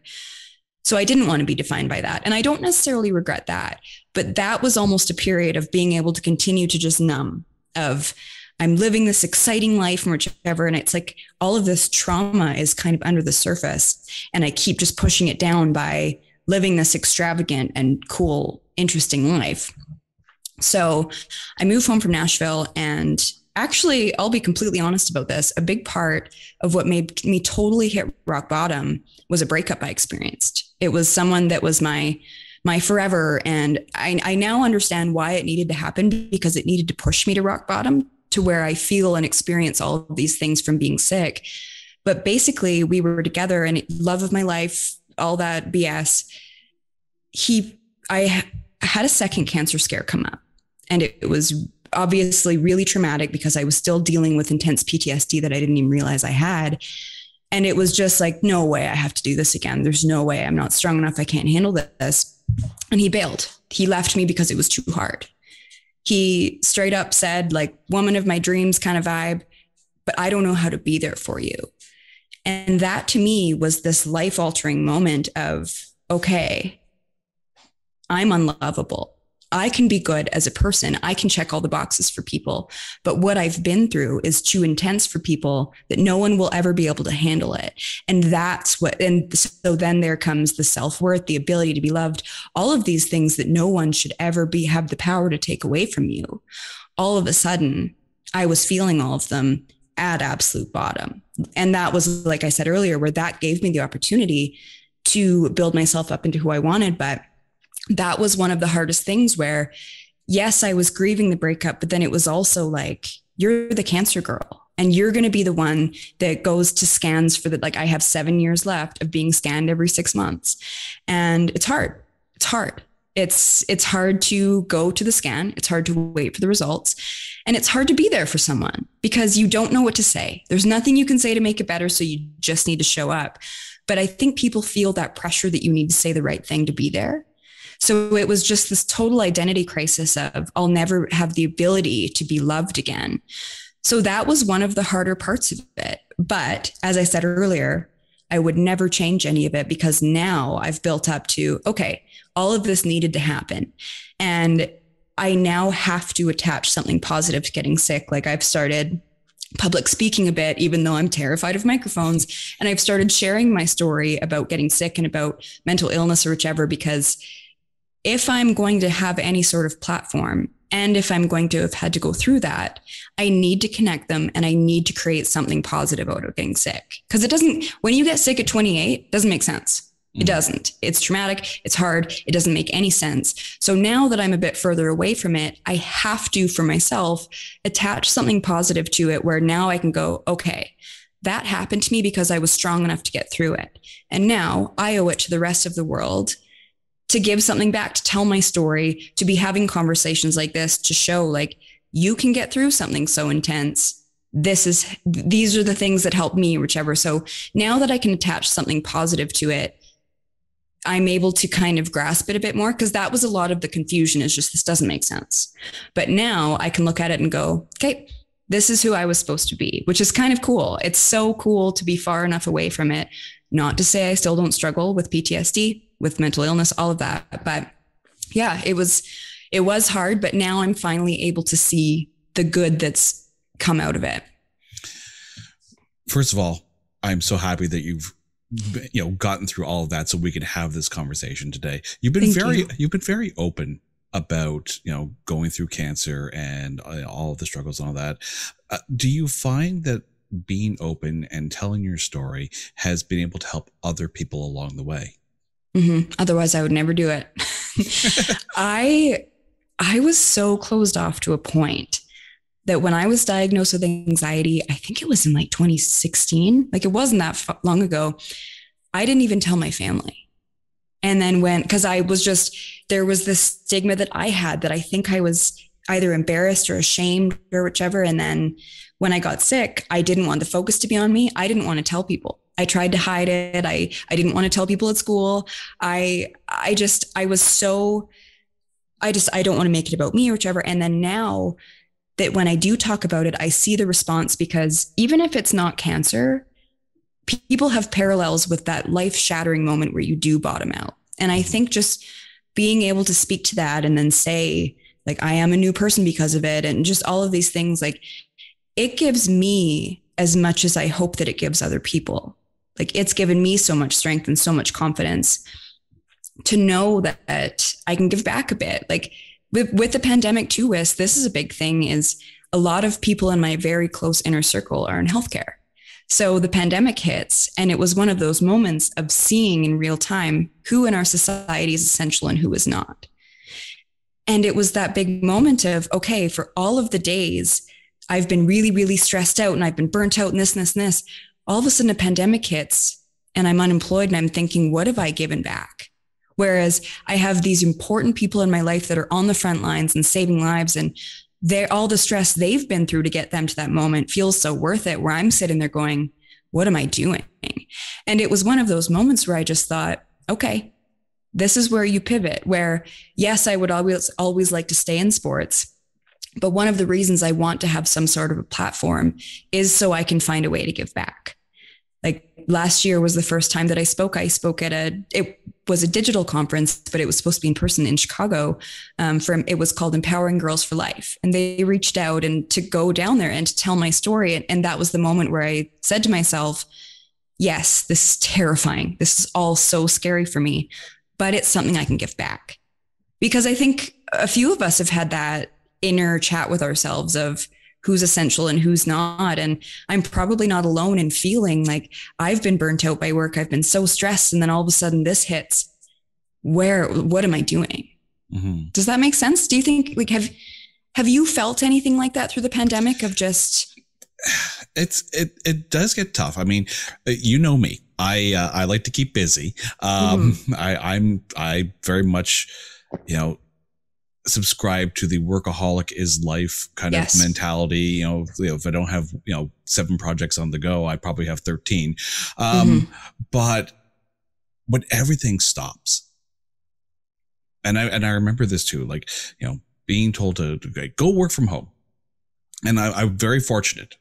So I didn't want to be defined by that. And I don't necessarily regret that, But that was almost a period of being able to continue to just numb of I'm living this exciting life and whichever. And it's like all of this trauma is kind of under the surface. And I keep just pushing it down by living this extravagant and cool, interesting life. So I moved home from Nashville, and actually, I'll be completely honest about this. A big part of what made me totally hit rock bottom was a breakup I experienced. It was someone that was my forever. And I now understand why it needed to happen, because it needed to push me to rock bottom, to where I feel and experience all of these things from being sick. But basically we were together, and love of my life, all that BS. I had a second cancer scare come up, and it was obviously really traumatic because I was still dealing with intense PTSD that I didn't even realize I had. And it was just like, no way, I have to do this again. There's no way, I'm not strong enough. I can't handle this. And he bailed. He left me because it was too hard. He straight up said, like, woman of my dreams kind of vibe, but I don't know how to be there for you. And that to me was this life altering moment of, okay, I'm unlovable. I can be good as a person. I can check all the boxes for people, but what I've been through is too intense for people that no one will ever be able to handle it. And that's what, and so then there comes the self-worth, the ability to be loved, all of these things that no one should ever have the power to take away from you. All of a sudden, I was feeling all of them at absolute bottom. And that was, like I said earlier, where that gave me the opportunity to build myself up into who I wanted. But that was one of the hardest things where, yes, I was grieving the breakup, but then it was also like, you're the cancer girl, and you're going to be the one that goes to scans for the, like, I have 7 years left of being scanned every 6 months. And it's hard. It's hard. It's hard to go to the scan. It's hard to wait for the results. And it's hard to be there for someone because you don't know what to say. There's nothing you can say to make it better. So you just need to show up. But I think people feel that pressure that you need to say the right thing to be there. So it was just this total identity crisis of, I'll never have the ability to be loved again. So that was one of the harder parts of it. But as I said earlier, I would never change any of it, because now I've built up to, okay, all of this needed to happen. And I now have to attach something positive to getting sick. Like, I've started public speaking a bit, even though I'm terrified of microphones. And I've started sharing my story about getting sick and about mental illness or whichever, because if I'm going to have any sort of platform, and if I'm going to have had to go through that, I need to connect them, and I need to create something positive out of getting sick. Because it doesn't, when you get sick at 28, it doesn't make sense. It doesn't. It's traumatic. It's hard. It doesn't make any sense. So now that I'm a bit further away from it, I have to, for myself, attach something positive to it, where now I can go, okay, that happened to me because I was strong enough to get through it. And now I owe it to the rest of the world to give something back, to tell my story, to be having conversations like this, to show, like, you can get through something so intense. These are the things that help me, whichever. So now that I can attach something positive to it, I'm able to kind of grasp it a bit more, because that was a lot of the confusion, is just, this doesn't make sense. But now I can look at it and go, okay, this is who I was supposed to be, which is kind of cool. It's so cool to be far enough away from it. Not to say I still don't struggle with PTSD, with mental illness, all of that. But yeah, it was hard, but now I'm finally able to see the good that's come out of it. First of all, I'm so happy that you've, gotten through all of that so we could have this conversation today. You've been very open about, going through cancer and all of the struggles and all that. Do you find that being open and telling your story has been able to help other people along the way? Mm-hmm. Otherwise, I would never do it. I was so closed off to a point that when I was diagnosed with anxiety, I think it was in like 2016, like it wasn't that long ago, I didn't even tell my family. And then because I was just, there was this stigma that I had, that I think I was either embarrassed or ashamed or whichever. And then when I got sick, I didn't want the focus to be on me. I didn't want to tell people. I tried to hide it. I didn't want to tell people at school. I don't want to make it about me or whichever. And then now that when I do talk about it, I see the response, because even if it's not cancer, people have parallels with that life shattering moment where you do bottom out. And I think just being able to speak to that and then say, like, I am a new person because of it. And just all of these things, like, it gives me as much as I hope that it gives other people. Like, it's given me so much strength and so much confidence to know that I can give back a bit. Like with the pandemic too, Wes, this is a big thing, is a lot of people in my very close inner circle are in healthcare. So the pandemic hits, and it was one of those moments of seeing in real time who in our society is essential and who is not. And it was that big moment of, okay, for all of the days I've been really, really stressed out and I've been burnt out and this and this and this, all of a sudden a pandemic hits and I'm unemployed and I'm thinking, what have I given back? Whereas I have these important people in my life that are on the front lines and saving lives, and they're all the stress they've been through to get them to that moment feels so worth it, where I'm sitting there going, what am I doing? And it was one of those moments where I just thought, okay, this is where you pivot, where yes, I would always like to stay in sports. But one of the reasons I want to have some sort of a platform is so I can find a way to give back. Like last year was the first time that I spoke. I spoke at it was a digital conference, but it was supposed to be in person in Chicago. It was called Empowering Girls for Life. And they reached out and to go down there and to tell my story. And that was the moment where I said to myself, yes, this is terrifying. This is all so scary for me, but it's something I can give back. Because I think a few of us have had that inner chat with ourselves of who's essential and who's not. And I'm probably not alone in feeling like I've been burnt out by work. I've been so stressed. And then all of a sudden this hits. What am I doing? Mm-hmm. Does that make sense? Do you think, like, have you felt anything like that through the pandemic of just? It does get tough. I mean, you know me, I like to keep busy. Mm-hmm. I very much, subscribe to the workaholic is life kind yes. of mentality. If I don't have, 7 projects on the go, I probably have 13. Mm-hmm. But when everything stops, and I remember this too, like, being told to go work from home. And I'm very fortunate.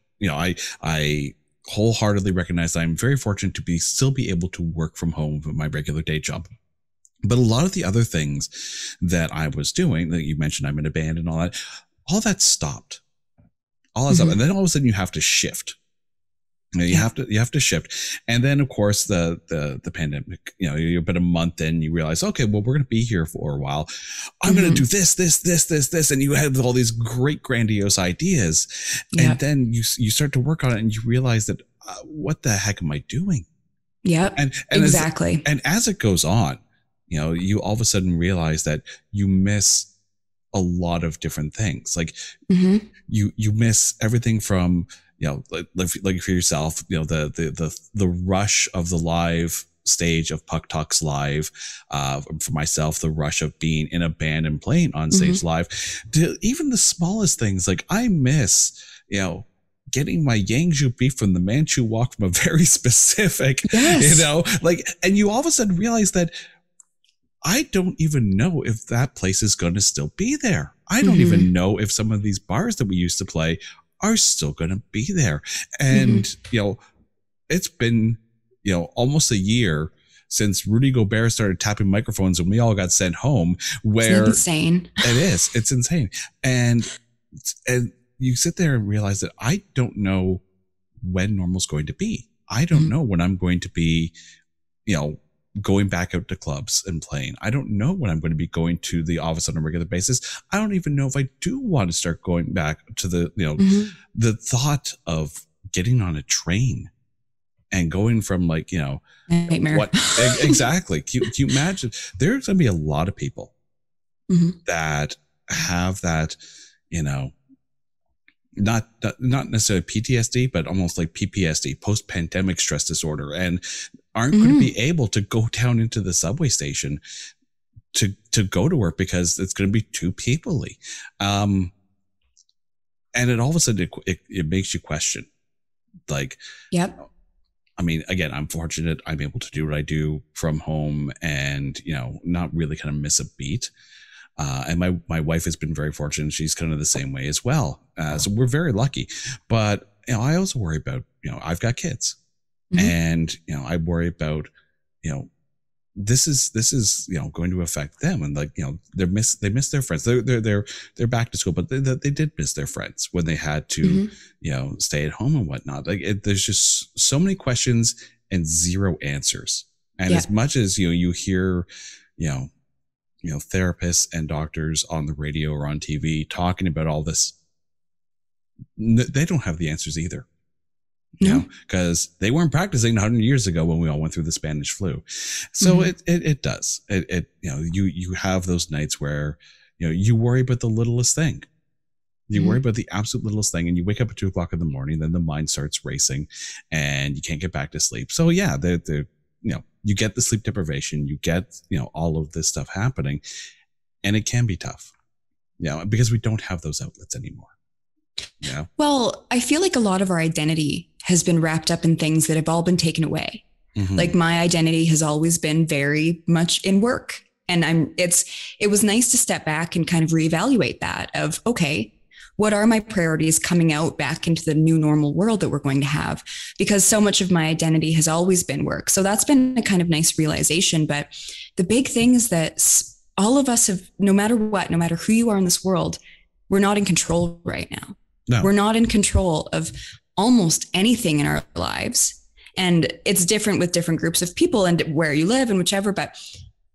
I wholeheartedly recognize I'm very fortunate to still be able to work from home with my regular day job. But a lot of the other things that I was doing, that you mentioned, I'm in a band and all that stopped. All that mm-hmm. And then all of a sudden you have to shift. You have to shift. And then of course the pandemic, you're about a month in, you realize, okay, well, we're going to be here for a while. I'm mm-hmm. going to do this. And you have all these great grandiose ideas. Yep. And then you start to work on it and you realize that what the heck am I doing? Yeah, and exactly. As it goes on, you all of a sudden realize that you miss a lot of different things. Like mm-hmm. you miss everything from, like for yourself, the rush of the live stage of Puck Talks Live, for myself, the rush of being in a band and playing on stage mm-hmm. live, to even the smallest things. Like I miss, getting my Yangju beef from the Manchu Walk from a very specific, yes. And you all of a sudden realize that I don't even know if that place is going to still be there. I don't mm-hmm. even know if some of these bars that we used to play are still going to be there. And, mm-hmm. It's been, almost a year since Rudy Gobert started tapping microphones and we all got sent home. It's insane. It is. It's insane. And you sit there and realize that I don't know when normal's going to be. I don't mm-hmm. know when I'm going to be, going back out to clubs and playing. I don't know when I'm going to be going to the office on a regular basis. I don't even know if I do want to start going back to the, mm-hmm. the thought of getting on a train and going from nightmare. What exactly. Can you imagine? There's going to be a lot of people mm-hmm. that have that, not necessarily PTSD, but almost like PPSD, post-pandemic stress disorder, and aren't mm-hmm. going to be able to go down into the subway station to go to work because it's going to be too peoply. And it all of a sudden, it makes you question. Like, yep. I mean, again, I'm fortunate. I'm able to do what I do from home and, not really kind of miss a beat. And my wife has been very fortunate. She's kind of the same way as well. So we're very lucky, but I also worry about, I've got kids mm-hmm. and, I worry about, this is, you know, going to affect them. And like, you know, they miss their friends. They're back to school, but they did miss their friends when they had to, mm-hmm. you know, stay at home and whatnot. Like there's just so many questions and zero answers. And yeah. as much as, you know, you hear, you know, therapists and doctors on the radio or on TV talking about all this, they don't have the answers either. You know, because they weren't practicing 100 years ago when we all went through the Spanish flu. So mm-hmm. it does. It you know, you have those nights where, you know, you worry about the littlest thing. You mm-hmm. worry about the absolute littlest thing, and you wake up at 2 o'clock in the morning, then the mind starts racing and you can't get back to sleep. So yeah, they're you know, you get the sleep deprivation, you get, you know, all of this stuff happening, and it can be tough, you know, because we don't have those outlets anymore. Yeah. Well, I feel like a lot of our identity has been wrapped up in things that have all been taken away. Mm-hmm. Like my identity has always been very much in work. And it was nice to step back and kind of reevaluate that of, okay, what are my priorities coming out back into the new normal world that we're going to have? Because so much of my identity has always been work. So that's been a kind of nice realization. But the big thing is that all of us have, no matter what, no matter who you are in this world, we're not in control right now. No. We're not in control of almost anything in our lives. And it's different with different groups of people and where you live and whichever, but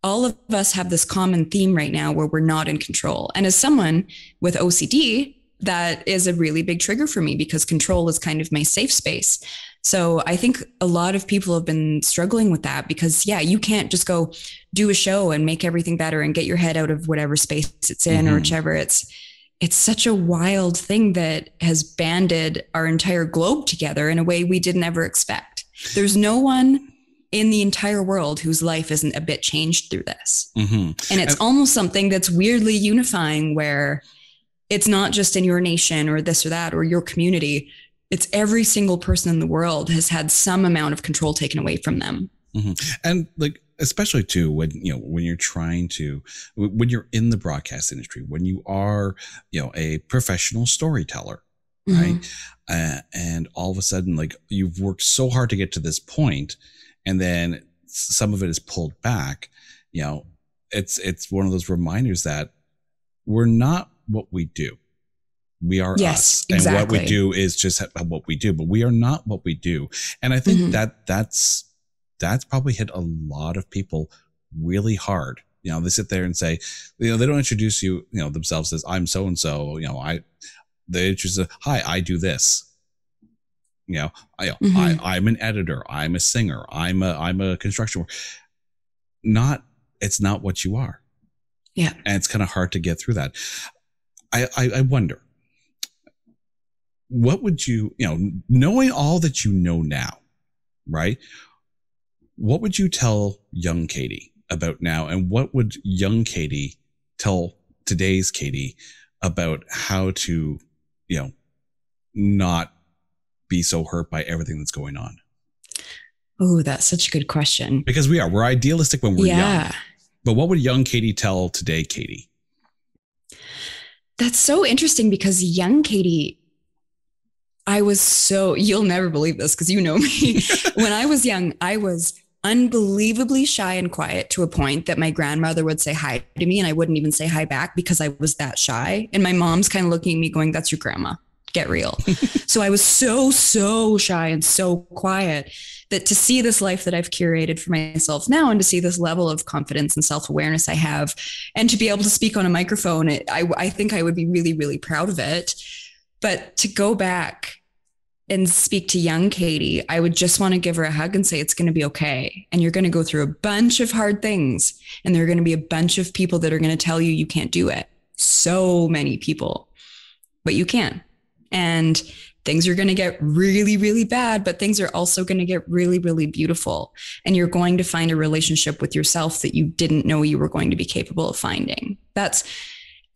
all of us have this common theme right now where we're not in control. And as someone with OCD, that is a really big trigger for me because control is kind of my safe space. So I think a lot of people have been struggling with that because, yeah, you can't just go do a show and make everything better and get your head out of whatever space it's in mm-hmm. or whichever. It's such a wild thing that has banded our entire globe together in a way we didn't ever expect. There's no one in the entire world whose life isn't a bit changed through this. Mm-hmm. And it's almost something that's weirdly unifying where it's not just in your nation or this or that or your community. It's every single person in the world has had some amount of control taken away from them. Mm-hmm. And like, especially too, when you're in the broadcast industry, when you are, you know, a professional storyteller, mm-hmm. right? And all of a sudden, like you've worked so hard to get to this point, and then some of it is pulled back. You know, it's one of those reminders that we're not what we do. We are us. And exactly. What we do is just what we do, but we are not what we do. And I think mm-hmm. that's probably hit a lot of people really hard. You know, they sit there and say, you know, they don't introduce you, you know, themselves as I'm so-and-so, you know, they introduce, hi, I do this. You know, mm-hmm. I'm an editor. I'm a singer. I'm a construction worker. It's not what you are. Yeah. And it's kind of hard to get through that. I wonder, what would you know, knowing all that you know now, right? What would you tell young Katie about now? And what would young Katie tell today's Katie about how to, you know, not be so hurt by everything that's going on? Oh, that's such a good question. Because we're idealistic when we're young. But what would young Katie tell today, Katie? That's so interesting because young Katie, you'll never believe this because you know me. When I was young, I was unbelievably shy and quiet to a point that my grandmother would say hi to me and I wouldn't even say hi back because I was that shy. And my mom's kind of looking at me going, that's your grandma, get real. So I was so shy and so quiet that to see this life that I've curated for myself now and to see this level of confidence and self-awareness I have and to be able to speak on a microphone, I think I would be really, really proud of it. But to go back and speak to young Katie, I would just want to give her a hug and say, it's going to be okay. And you're going to go through a bunch of hard things. And there are going to be a bunch of people that are going to tell you, you can't do it. So many people, but you can. And things are going to get really, really bad, but things are also going to get really, really beautiful. And you're going to find a relationship with yourself that you didn't know you were going to be capable of finding.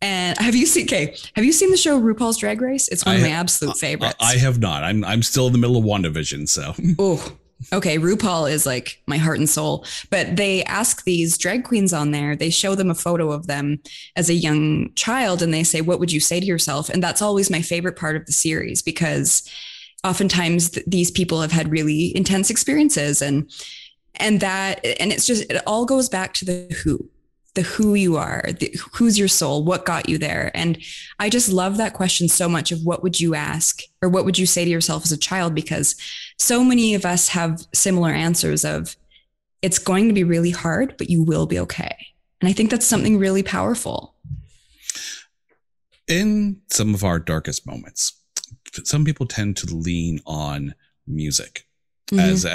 And have you seen the show RuPaul's Drag Race? It's one of my absolute favorites. I have not. I'm still in the middle of WandaVision, so. Oh, okay. RuPaul is like my heart and soul, but they ask these drag queens on there, they show them a photo of them as a young child and they say, what would you say to yourself? And that's always my favorite part of the series because oftentimes these people have had really intense experiences and And it's just, it all goes back to the who you are, who's your soul, what got you there. And I just love that question so much of what would you ask or what would you say to yourself as a child? Because so many of us have similar answers of it's going to be really hard, but you will be okay. And I think that's something really powerful. In some of our darkest moments, some people tend to lean on music. Mm-hmm.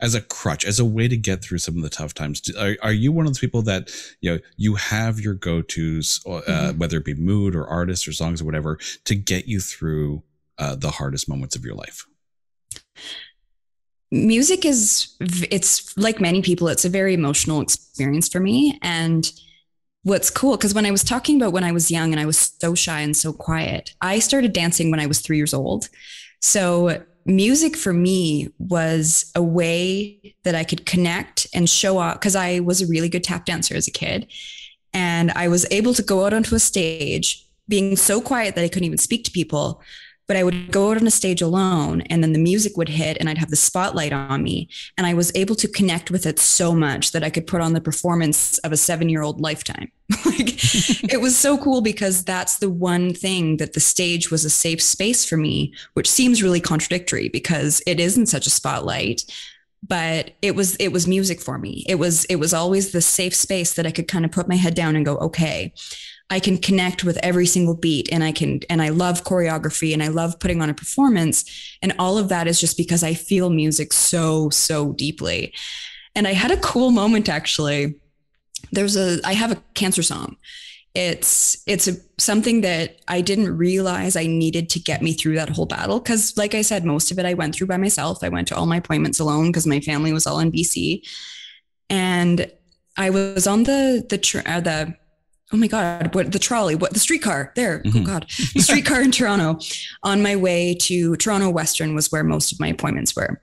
As a crutch, as a way to get through some of the tough times. Are you one of those people that, you know, you have your go-tos, mm-hmm. whether it be mood or artists or songs or whatever, to get you through the hardest moments of your life? Music is, it's like many people, it's a very emotional experience for me. And what's cool, because when I was talking about when I was young and I was so shy and so quiet, I started dancing when I was 3 years old. So music for me was a way that I could connect and show off, because I was a really good tap dancer as a kid. And I was able to go out onto a stage being so quiet that I couldn't even speak to people, but I would go out on a stage alone and then the music would hit and I'd have the spotlight on me. And I was able to connect with it so much that I could put on the performance of a 7-year-old lifetime. Like, it was so cool because that's the one thing that the stage was a safe space for me, which seems really contradictory because it isn't such a spotlight, but it was music for me. It was always the safe space that I could kind of put my head down and go, okay, I can connect with every single beat and I love choreography and I love putting on a performance. And all of that is just because I feel music so, so deeply. And I had a cool moment, actually. I have a cancer song. It's something that I didn't realize I needed to get me through that whole battle. Cause like I said, most of it I went through by myself. I went to all my appointments alone cause my family was all in BC. And I was on the oh my God, the streetcar there. Mm-hmm. Oh God, the streetcar in Toronto on my way to Toronto Western was where most of my appointments were.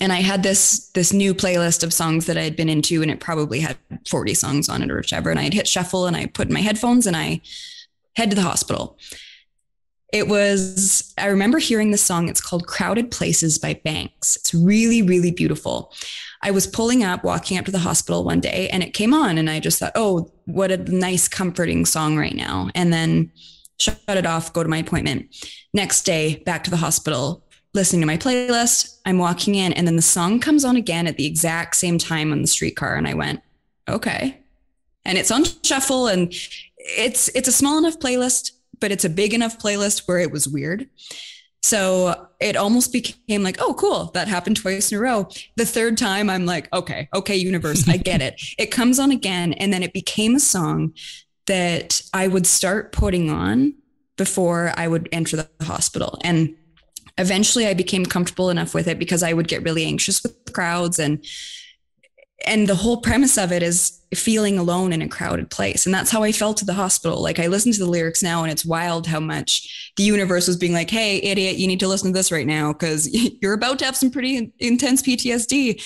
And I had this new playlist of songs that I had been into, and it probably had 40 songs on it or whichever. And I had hit shuffle and I put in my headphones and I head to the hospital. I remember hearing this song. It's called Crowded Places by Banks. It's really, really beautiful. I was walking up to the hospital one day and it came on and I just thought, oh, what a nice comforting song right now. And then shut it off, go to my appointment. Next day, back to the hospital, listening to my playlist. I'm walking in and then the song comes on again at the exact same time on the streetcar. And I went, okay. And it's on shuffle and it's a small enough playlist, but it's a big enough playlist where it was weird. So it almost became like, oh, cool. That happened twice in a row. The third time I'm like, okay, universe, I get it. It comes on again. And then it became a song that I would start putting on before I would enter the hospital. And eventually I became comfortable enough with it because I would get really anxious with crowds, and the whole premise of it is feeling alone in a crowded place. And that's how I felt at the hospital. Like, I listen to the lyrics now and it's wild how much the universe was being like, hey, idiot, you need to listen to this right now because you're about to have some pretty intense PTSD.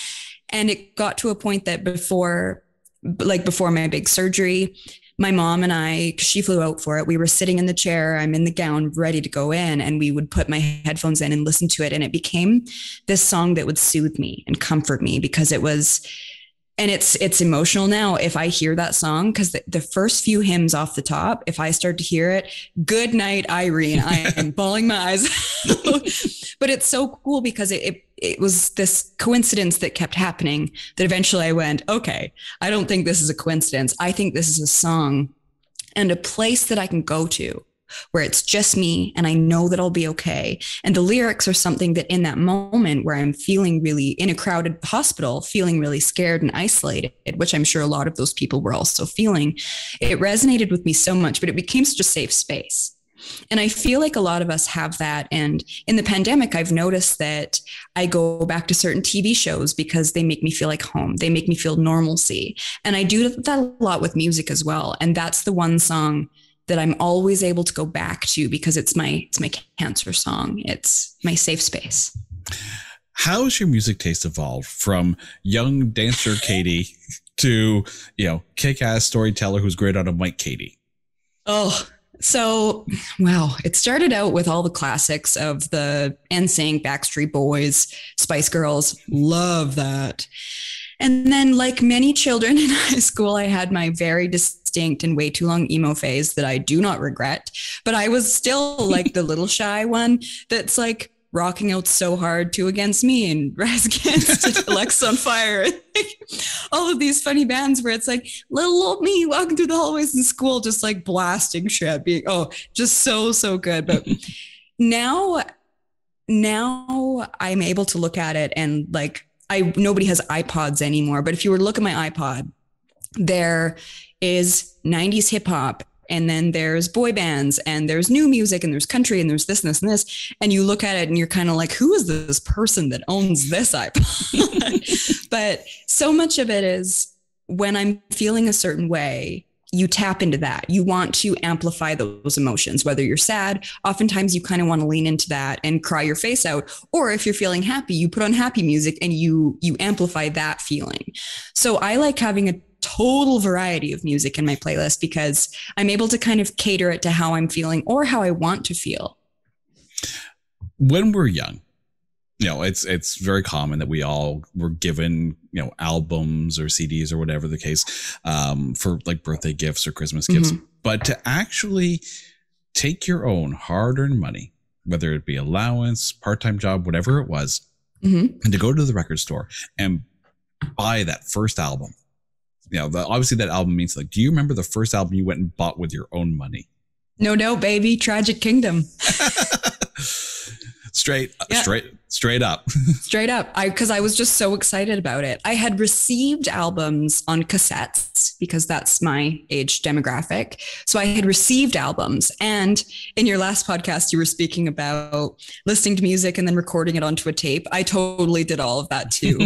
And it got to a point that before my big surgery, my mom and I, she flew out for it. We were sitting in the chair. I'm in the gown, ready to go in. And we would put my headphones in and listen to it. And it became this song that would soothe me and comfort me because it was, and it's emotional now if I hear that song, because the first few hymns off the top, if I start to hear it, good night, Irene, I am bawling my eyes out. But it's so cool because it was this coincidence that kept happening that eventually I went, okay, I don't think this is a coincidence. I think this is a song and a place that I can go to where it's just me and I know that I'll be okay. And the lyrics are something that in that moment where I'm feeling really in a crowded hospital, feeling really scared and isolated, which I'm sure a lot of those people were also feeling, it resonated with me so much, but it became such a safe space. And I feel like a lot of us have that. And in the pandemic, I've noticed that I go back to certain TV shows because they make me feel like home. They make me feel normalcy. And I do that a lot with music as well. And that's the one song that I'm always able to go back to because it's my cancer song. It's my safe space. How has your music taste evolved from young dancer Katie to, you know, kick-ass storyteller who's great on a mic, Katie? Oh, so, wow, it started out with all the classics of the NSYNC, Backstreet Boys, Spice Girls. Love that. And then, like many children in high school, I had my very distinct and way too long emo phase that I do not regret, but I was still like the little shy one that's like rocking out so hard to Against Me and Rise Against to Deluxe on Fire. All of these funny bands where it's like little old me walking through the hallways in school, just like blasting shit, being, oh, just so good. But now I'm able to look at it and like, nobody has iPods anymore, but if you were to look at my iPod, there is 90s hip hop, and then there's boy bands, and there's new music, and there's country, and there's this and this and this. And you look at it and you're kind of like, who is this person that owns this iPod? But so much of it is when I'm feeling a certain way, you tap into that. You want to amplify those emotions, whether you're sad, oftentimes you kind of want to lean into that and cry your face out. Or if you're feeling happy, you put on happy music and you amplify that feeling. So I like having a total variety of music in my playlist because I'm able to kind of cater it to how I'm feeling or how I want to feel. When we're young, you know, it's very common that we all were given, you know, albums or CDs or whatever the case, for like birthday gifts or Christmas gifts, but to actually take your own hard-earned money, whether it be allowance, part-time job, whatever it was, and to go to the record store and buy that first album. You know, obviously that album means like, do you remember the first album you went and bought with your own money? No, baby. Tragic Kingdom. Straight up. Because I was just so excited about it. I had received albums on cassettes because that's my age demographic. So I had received albums. And in your last podcast, you were speaking about listening to music and then recording it onto a tape. I totally did all of that too.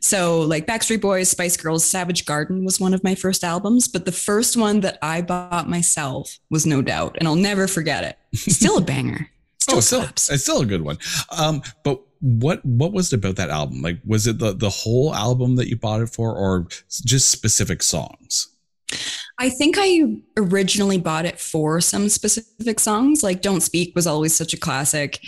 So like Backstreet Boys, Spice Girls, Savage Garden was one of my first albums. But the first one that I bought myself was No Doubt. And I'll never forget it. Still a banger. It's still a good one. But what was it about that album? Like, was it the whole album that you bought it for or just specific songs? I think I originally bought it for some specific songs. Like Don't Speak was always such a classic.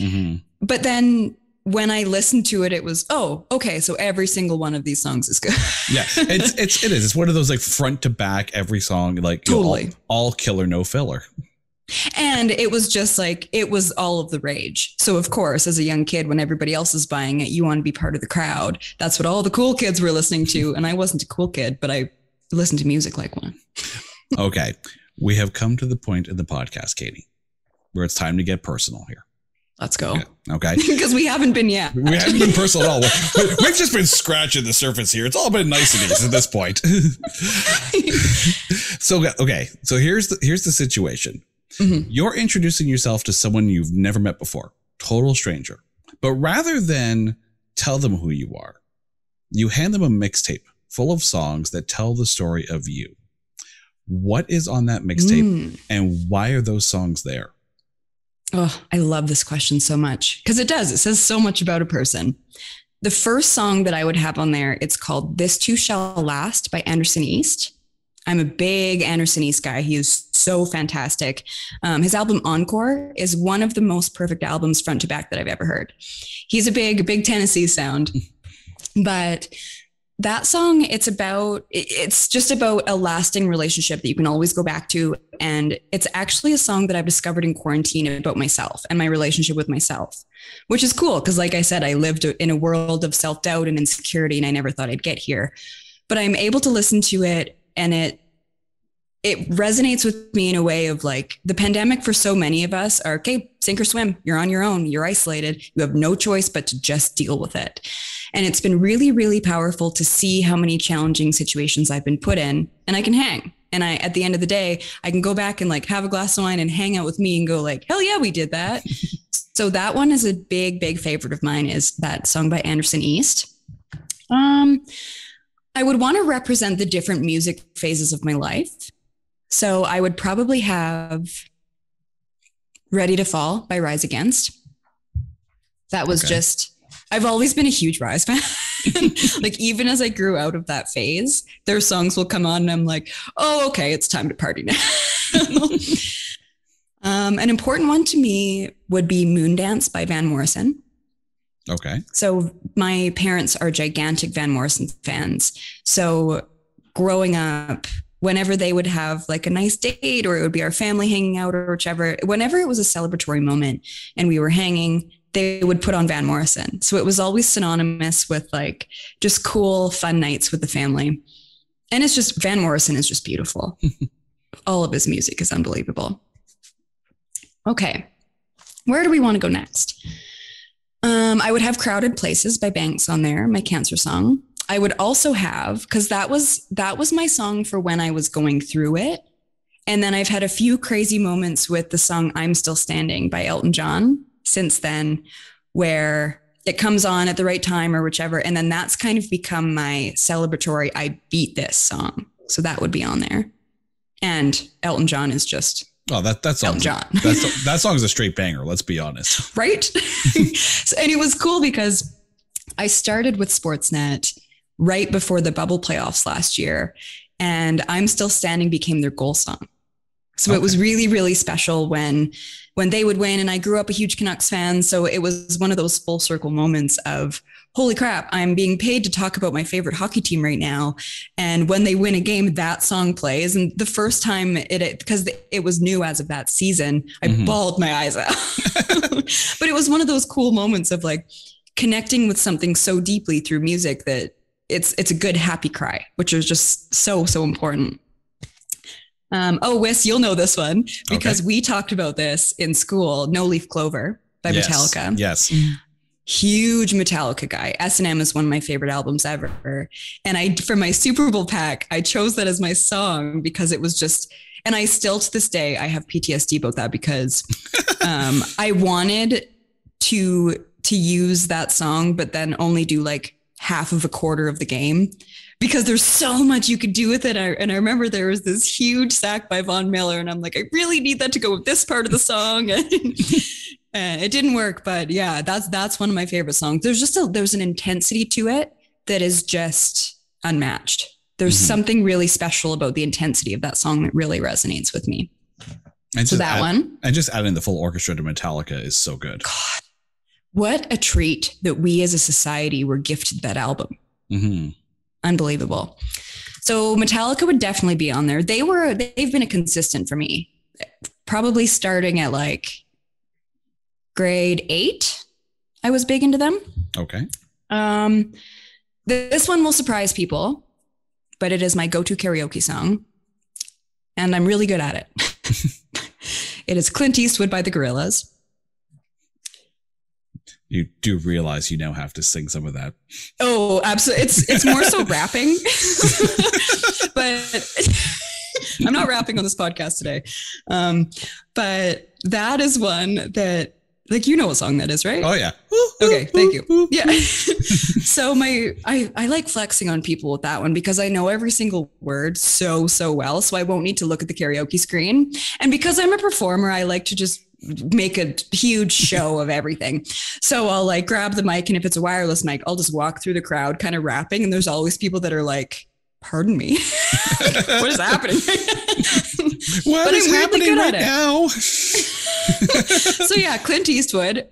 But then when I listened to it, it was, oh, okay. So every single one of these songs is good. Yeah, it is. It's one of those like front to back, every song, like totally. You know, all killer, no filler. And it was just like, it was all of the rage. So of course, as a young kid, when everybody else is buying it, you want to be part of the crowd. That's what all the cool kids were listening to. And I wasn't a cool kid, but I listened to music like one. Okay. We have come to the point in the podcast, Katie, where it's time to get personal here. Let's go. Okay. Because we haven't been yet. We haven't been personal at all. We've just been scratching the surface here. It's all been niceties at this point. So, okay. So here's the situation. You're introducing yourself to someone you've never met before, total stranger. But rather than tell them who you are, you hand them a mixtape full of songs that tell the story of you. What is on that mixtape and why are those songs there? Oh, I love this question so much because it does. It says so much about a person. The first song that I would have on there, it's called This Too Shall Last by Anderson East. I'm a big Anderson East guy. He is so fantastic. His album Encore is one of the most perfect albums front to back that I've ever heard. He's a big Tennessee sound, but that song, it's just about a lasting relationship that you can always go back to. And it's actually a song that I've discovered in quarantine about myself and my relationship with myself, which is cool. Cause like I said, I lived in a world of self-doubt and insecurity and I never thought I'd get here, but I'm able to listen to it. And it resonates with me in a way of like the pandemic for so many of us are, okay, sink or swim. You're on your own. You're isolated. You have no choice but to just deal with it. And it's been really, really powerful to see how many challenging situations I've been put in and I can hang. And at the end of the day, I can go back and like have a glass of wine and hang out with me and go like, hell yeah, we did that. So that one is a big favorite of mine, is that song by Anderson East. I would want to represent the different music phases of my life. So I would probably have Ready to Fall by Rise Against. That was I've always been a huge Rise fan. Like even as I grew out of that phase, their songs will come on and I'm like, oh, okay, it's time to party now. An important one to me would be Moondance by Van Morrison. Okay. So my parents are gigantic Van Morrison fans. So growing up, whenever they would have like a nice date, or it would be our family hanging out or whichever, whenever it was a celebratory moment and we were hanging, they would put on Van Morrison. So it was always synonymous with like just cool, fun nights with the family. And it's just, Van Morrison is just beautiful. All of his music is unbelievable. Okay. Where do we want to go next? I would have Crowded Places by Banks on there, my cancer song. I would also have, because that was my song for when I was going through it. And then I've had a few crazy moments with the song I'm Still Standing by Elton John since then, where it comes on at the right time or whichever. And then that's kind of become my celebratory, I beat this song. So that would be on there. And Elton John is just... Oh, that's Elton John. That song is a straight banger. Let's be honest. Right. So, and it was cool because I started with Sportsnet right before the bubble playoffs last year, and I'm Still Standing became their goal song. So It was really, really special when they would win. And I grew up a huge Canucks fan. So it was one of those full circle moments of, holy crap, I'm being paid to talk about my favorite hockey team right now. And when they win a game, that song plays. And the first time because it was new as of that season, I bawled my eyes out. But it was one of those cool moments of like connecting with something so deeply through music that it's a good happy cry, which is just so, so important. Wes, you'll know this one because we talked about this in school. No Leaf Clover by Metallica. Yes. Huge Metallica guy. S&M is one of my favorite albums ever. And for my Super Bowl pack, I chose that as my song because it was just, and I still to this day, I have PTSD about that because I wanted to use that song, but then only do like half of a quarter of the game, because there's so much you could do with it. And I remember there was this huge sack by Von Miller, and I'm like, I really need that to go with this part of the song. And it didn't work, but yeah, that's one of my favorite songs. There's just there's an intensity to it that is just unmatched. There's something really special about the intensity of that song that really resonates with me. And so and just adding the full orchestra to Metallica is so good. God, what a treat that we as a society were gifted that album. Mm-hmm. Unbelievable. So Metallica would definitely be on there. They've been a consistent for me, probably starting at like grade 8. I was big into them. Okay. This one will surprise people, but it is my go-to karaoke song, and I'm really good at it. It is Clint Eastwood by the Gorillaz. You do realize you now have to sing some of that. Oh, absolutely. It's more so rapping, but I'm not rapping on this podcast today. But that is one that, like, you know what song that is, right? Oh yeah. Okay. Thank you. Yeah. So I like flexing on people with that one because I know every single word so well. So I won't need to look at the karaoke screen. And because I'm a performer, I like to just make a huge show of everything. So I'll like grab the mic, and if it's a wireless mic, I'll just walk through the crowd kind of rapping. And there's always people that are like, pardon me, what is happening? What is happening right now? So yeah, Clint Eastwood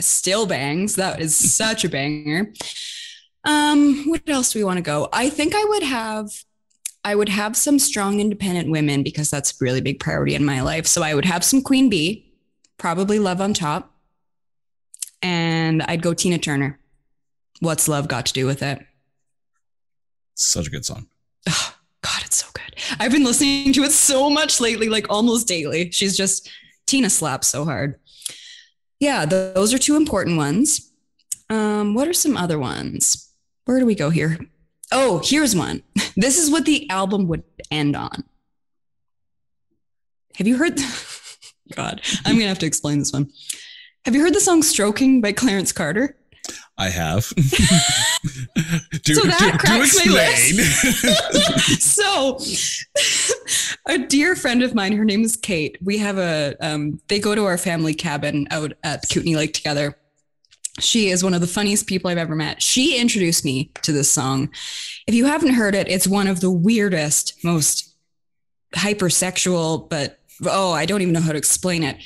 still bangs. That is such a banger. What else do we want to go? I think I would have some strong independent women because that's a really big priority in my life. So I would have some Queen Bee, probably Love on Top. And I'd go Tina Turner. What's Love Got to Do with It? Such a good song. Oh, God, it's so good. I've been listening to it so much lately, like almost daily. She's just, Tina slaps so hard. Yeah, those are two important ones. What are some other ones? Where do we go here? Oh, here's one. This is what the album would end on. Have you heard... God, I'm going to have to explain this one. Have you heard the song Strokin' by Clarence Carter? I have. So that explain. So a dear friend of mine, her name is Kate. We have they go to our family cabin out at Kootenay Lake together. She is one of the funniest people I've ever met. She introduced me to this song. If you haven't heard it, it's one of the weirdest, most hypersexual, but I don't even know how to explain it.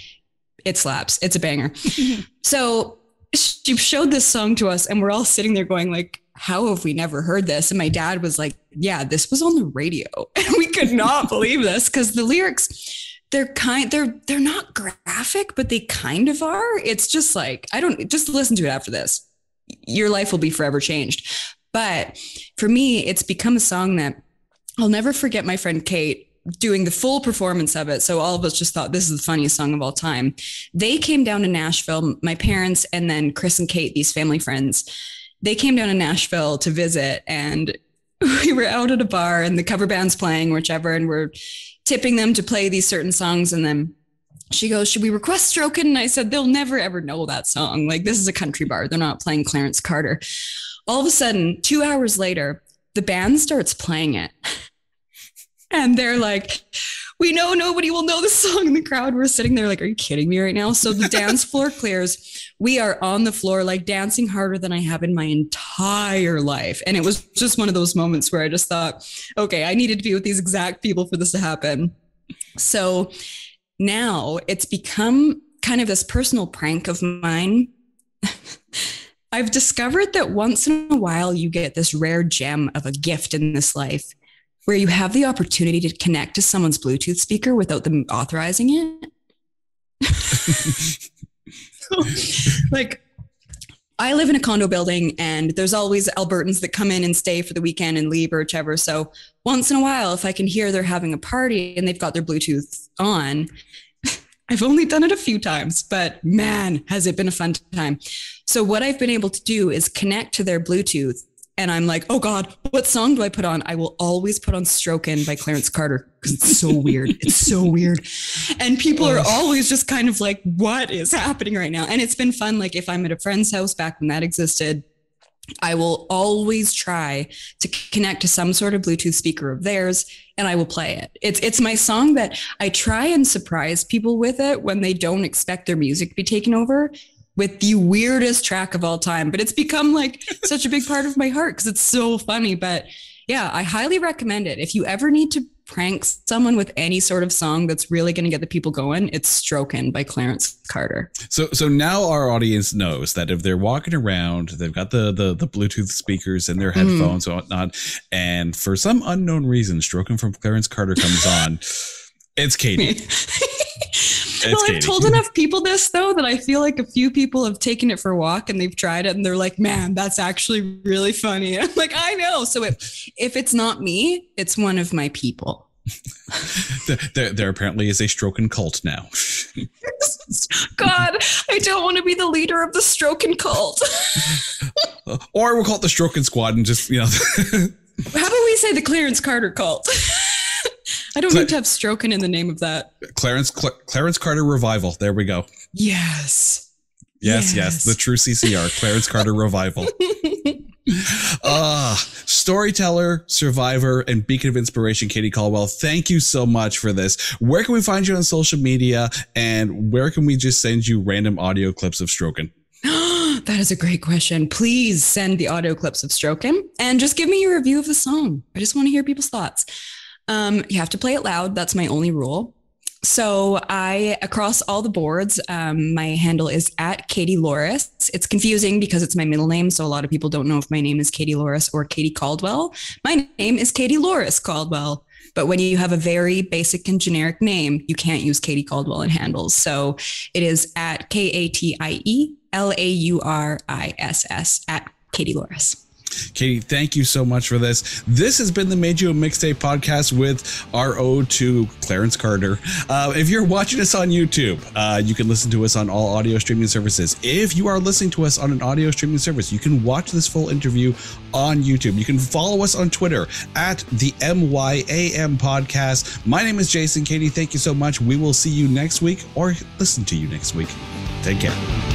It slaps. It's a banger. So she showed this song to us and we're all sitting there going like, how have we never heard this? And my dad was like, yeah, this was on the radio. And we could not believe this because the lyrics, they're not graphic, but they kind of are. It's just like, just listen to it after this. Your life will be forever changed. But for me, it's become a song that I'll never forget my friend Kate doing the full performance of it. So all of us just thought this is the funniest song of all time. They came down to Nashville, my parents, and then Chris and Kate, these family friends, they came down to Nashville to visit, and we were out at a bar and the cover band's playing, whichever, and we're tipping them to play these certain songs. And then she goes, should we request Strokin'? And I said, they'll never, ever know that song. Like, this is a country bar. They're not playing Clarence Carter. All of a sudden, 2 hours later, the band starts playing it. And they're like, we know nobody will know this song. In the crowd, we're sitting there like, are you kidding me right now? So the dance floor clears. We are on the floor, like dancing harder than I have in my entire life. And it was just one of those moments where I just thought, okay, I needed to be with these exact people for this to happen. So now it's become kind of this personal prank of mine. I've discovered that once in a while, you get this rare gem of a gift in this life, where you have the opportunity to connect to someone's Bluetooth speaker without them authorizing it. So, like, I live in a condo building and there's always Albertans that come in and stay for the weekend and leave or whichever. So once in a while, if I can hear they're having a party and they've got their Bluetooth on, I've only done it a few times, but man, has it been a fun time. So what I've been able to do is connect to their Bluetooth. And I'm like, oh God, what song do I put on? I will always put on Strokin' by Clarence Carter because it's so weird. It's so weird. And people are always just kind of like, what is happening right now? And it's been fun. Like if I'm at a friend's house back when that existed, I will always try to connect to some sort of Bluetooth speaker of theirs and I will play it. It's my song that I try and surprise people with it when they don't expect their music to be taken over with the weirdest track of all time, but it's become like such a big part of my heart because it's so funny. But yeah, I highly recommend it. If you ever need to prank someone with any sort of song that's really going to get the people going, it's Strokin' by Clarence Carter. So now our audience knows that if they're walking around, they've got the Bluetooth speakers and their headphones and whatnot, and for some unknown reason, Strokin' from Clarence Carter comes on, it's Katie. Well, I've told enough people this, though, that I feel like a few people have taken it for a walk and they've tried it and they're like, man, that's actually really funny. And I'm like, I know. So if it's not me, it's one of my people. There apparently is a Strokin' cult now. God, I don't want to be the leader of the Strokin' cult. Or we'll call it the Strokin' squad and just, you know. How about we say the Clarence Carter cult? I don't need to have Strokin' in the name of that. Clarence Carter Revival. There we go. Yes. The true CCR, Clarence Carter Revival. Storyteller, survivor, and beacon of inspiration, Katie Caldwell. Thank you so much for this. Where can we find you on social media? And where can we just send you random audio clips of Strokin'? That is a great question. Please send the audio clips of Strokin' and just give me your review of the song. I just want to hear people's thoughts. You have to play it loud. That's my only rule. So across all the boards, my handle is at Katie Loris. It's confusing because it's my middle name. So a lot of people don't know if my name is Katie Loris or Katie Caldwell. My name is Katie Loris Caldwell. But when you have a very basic and generic name, you can't use Katie Caldwell in handles. So it is at KatieLauriss at Katie Loris. Katie, thank you so much for this. This has been the Made You a Mixtape podcast with our ode to Clarence Carter. If you're watching us on YouTube, you can listen to us on all audio streaming services. If you are listening to us on an audio streaming service, you can watch this full interview on YouTube. You can follow us on Twitter at the MYAM podcast. My name is Jason. Katie, thank you so much. We will see you next week or listen to you next week. Take care.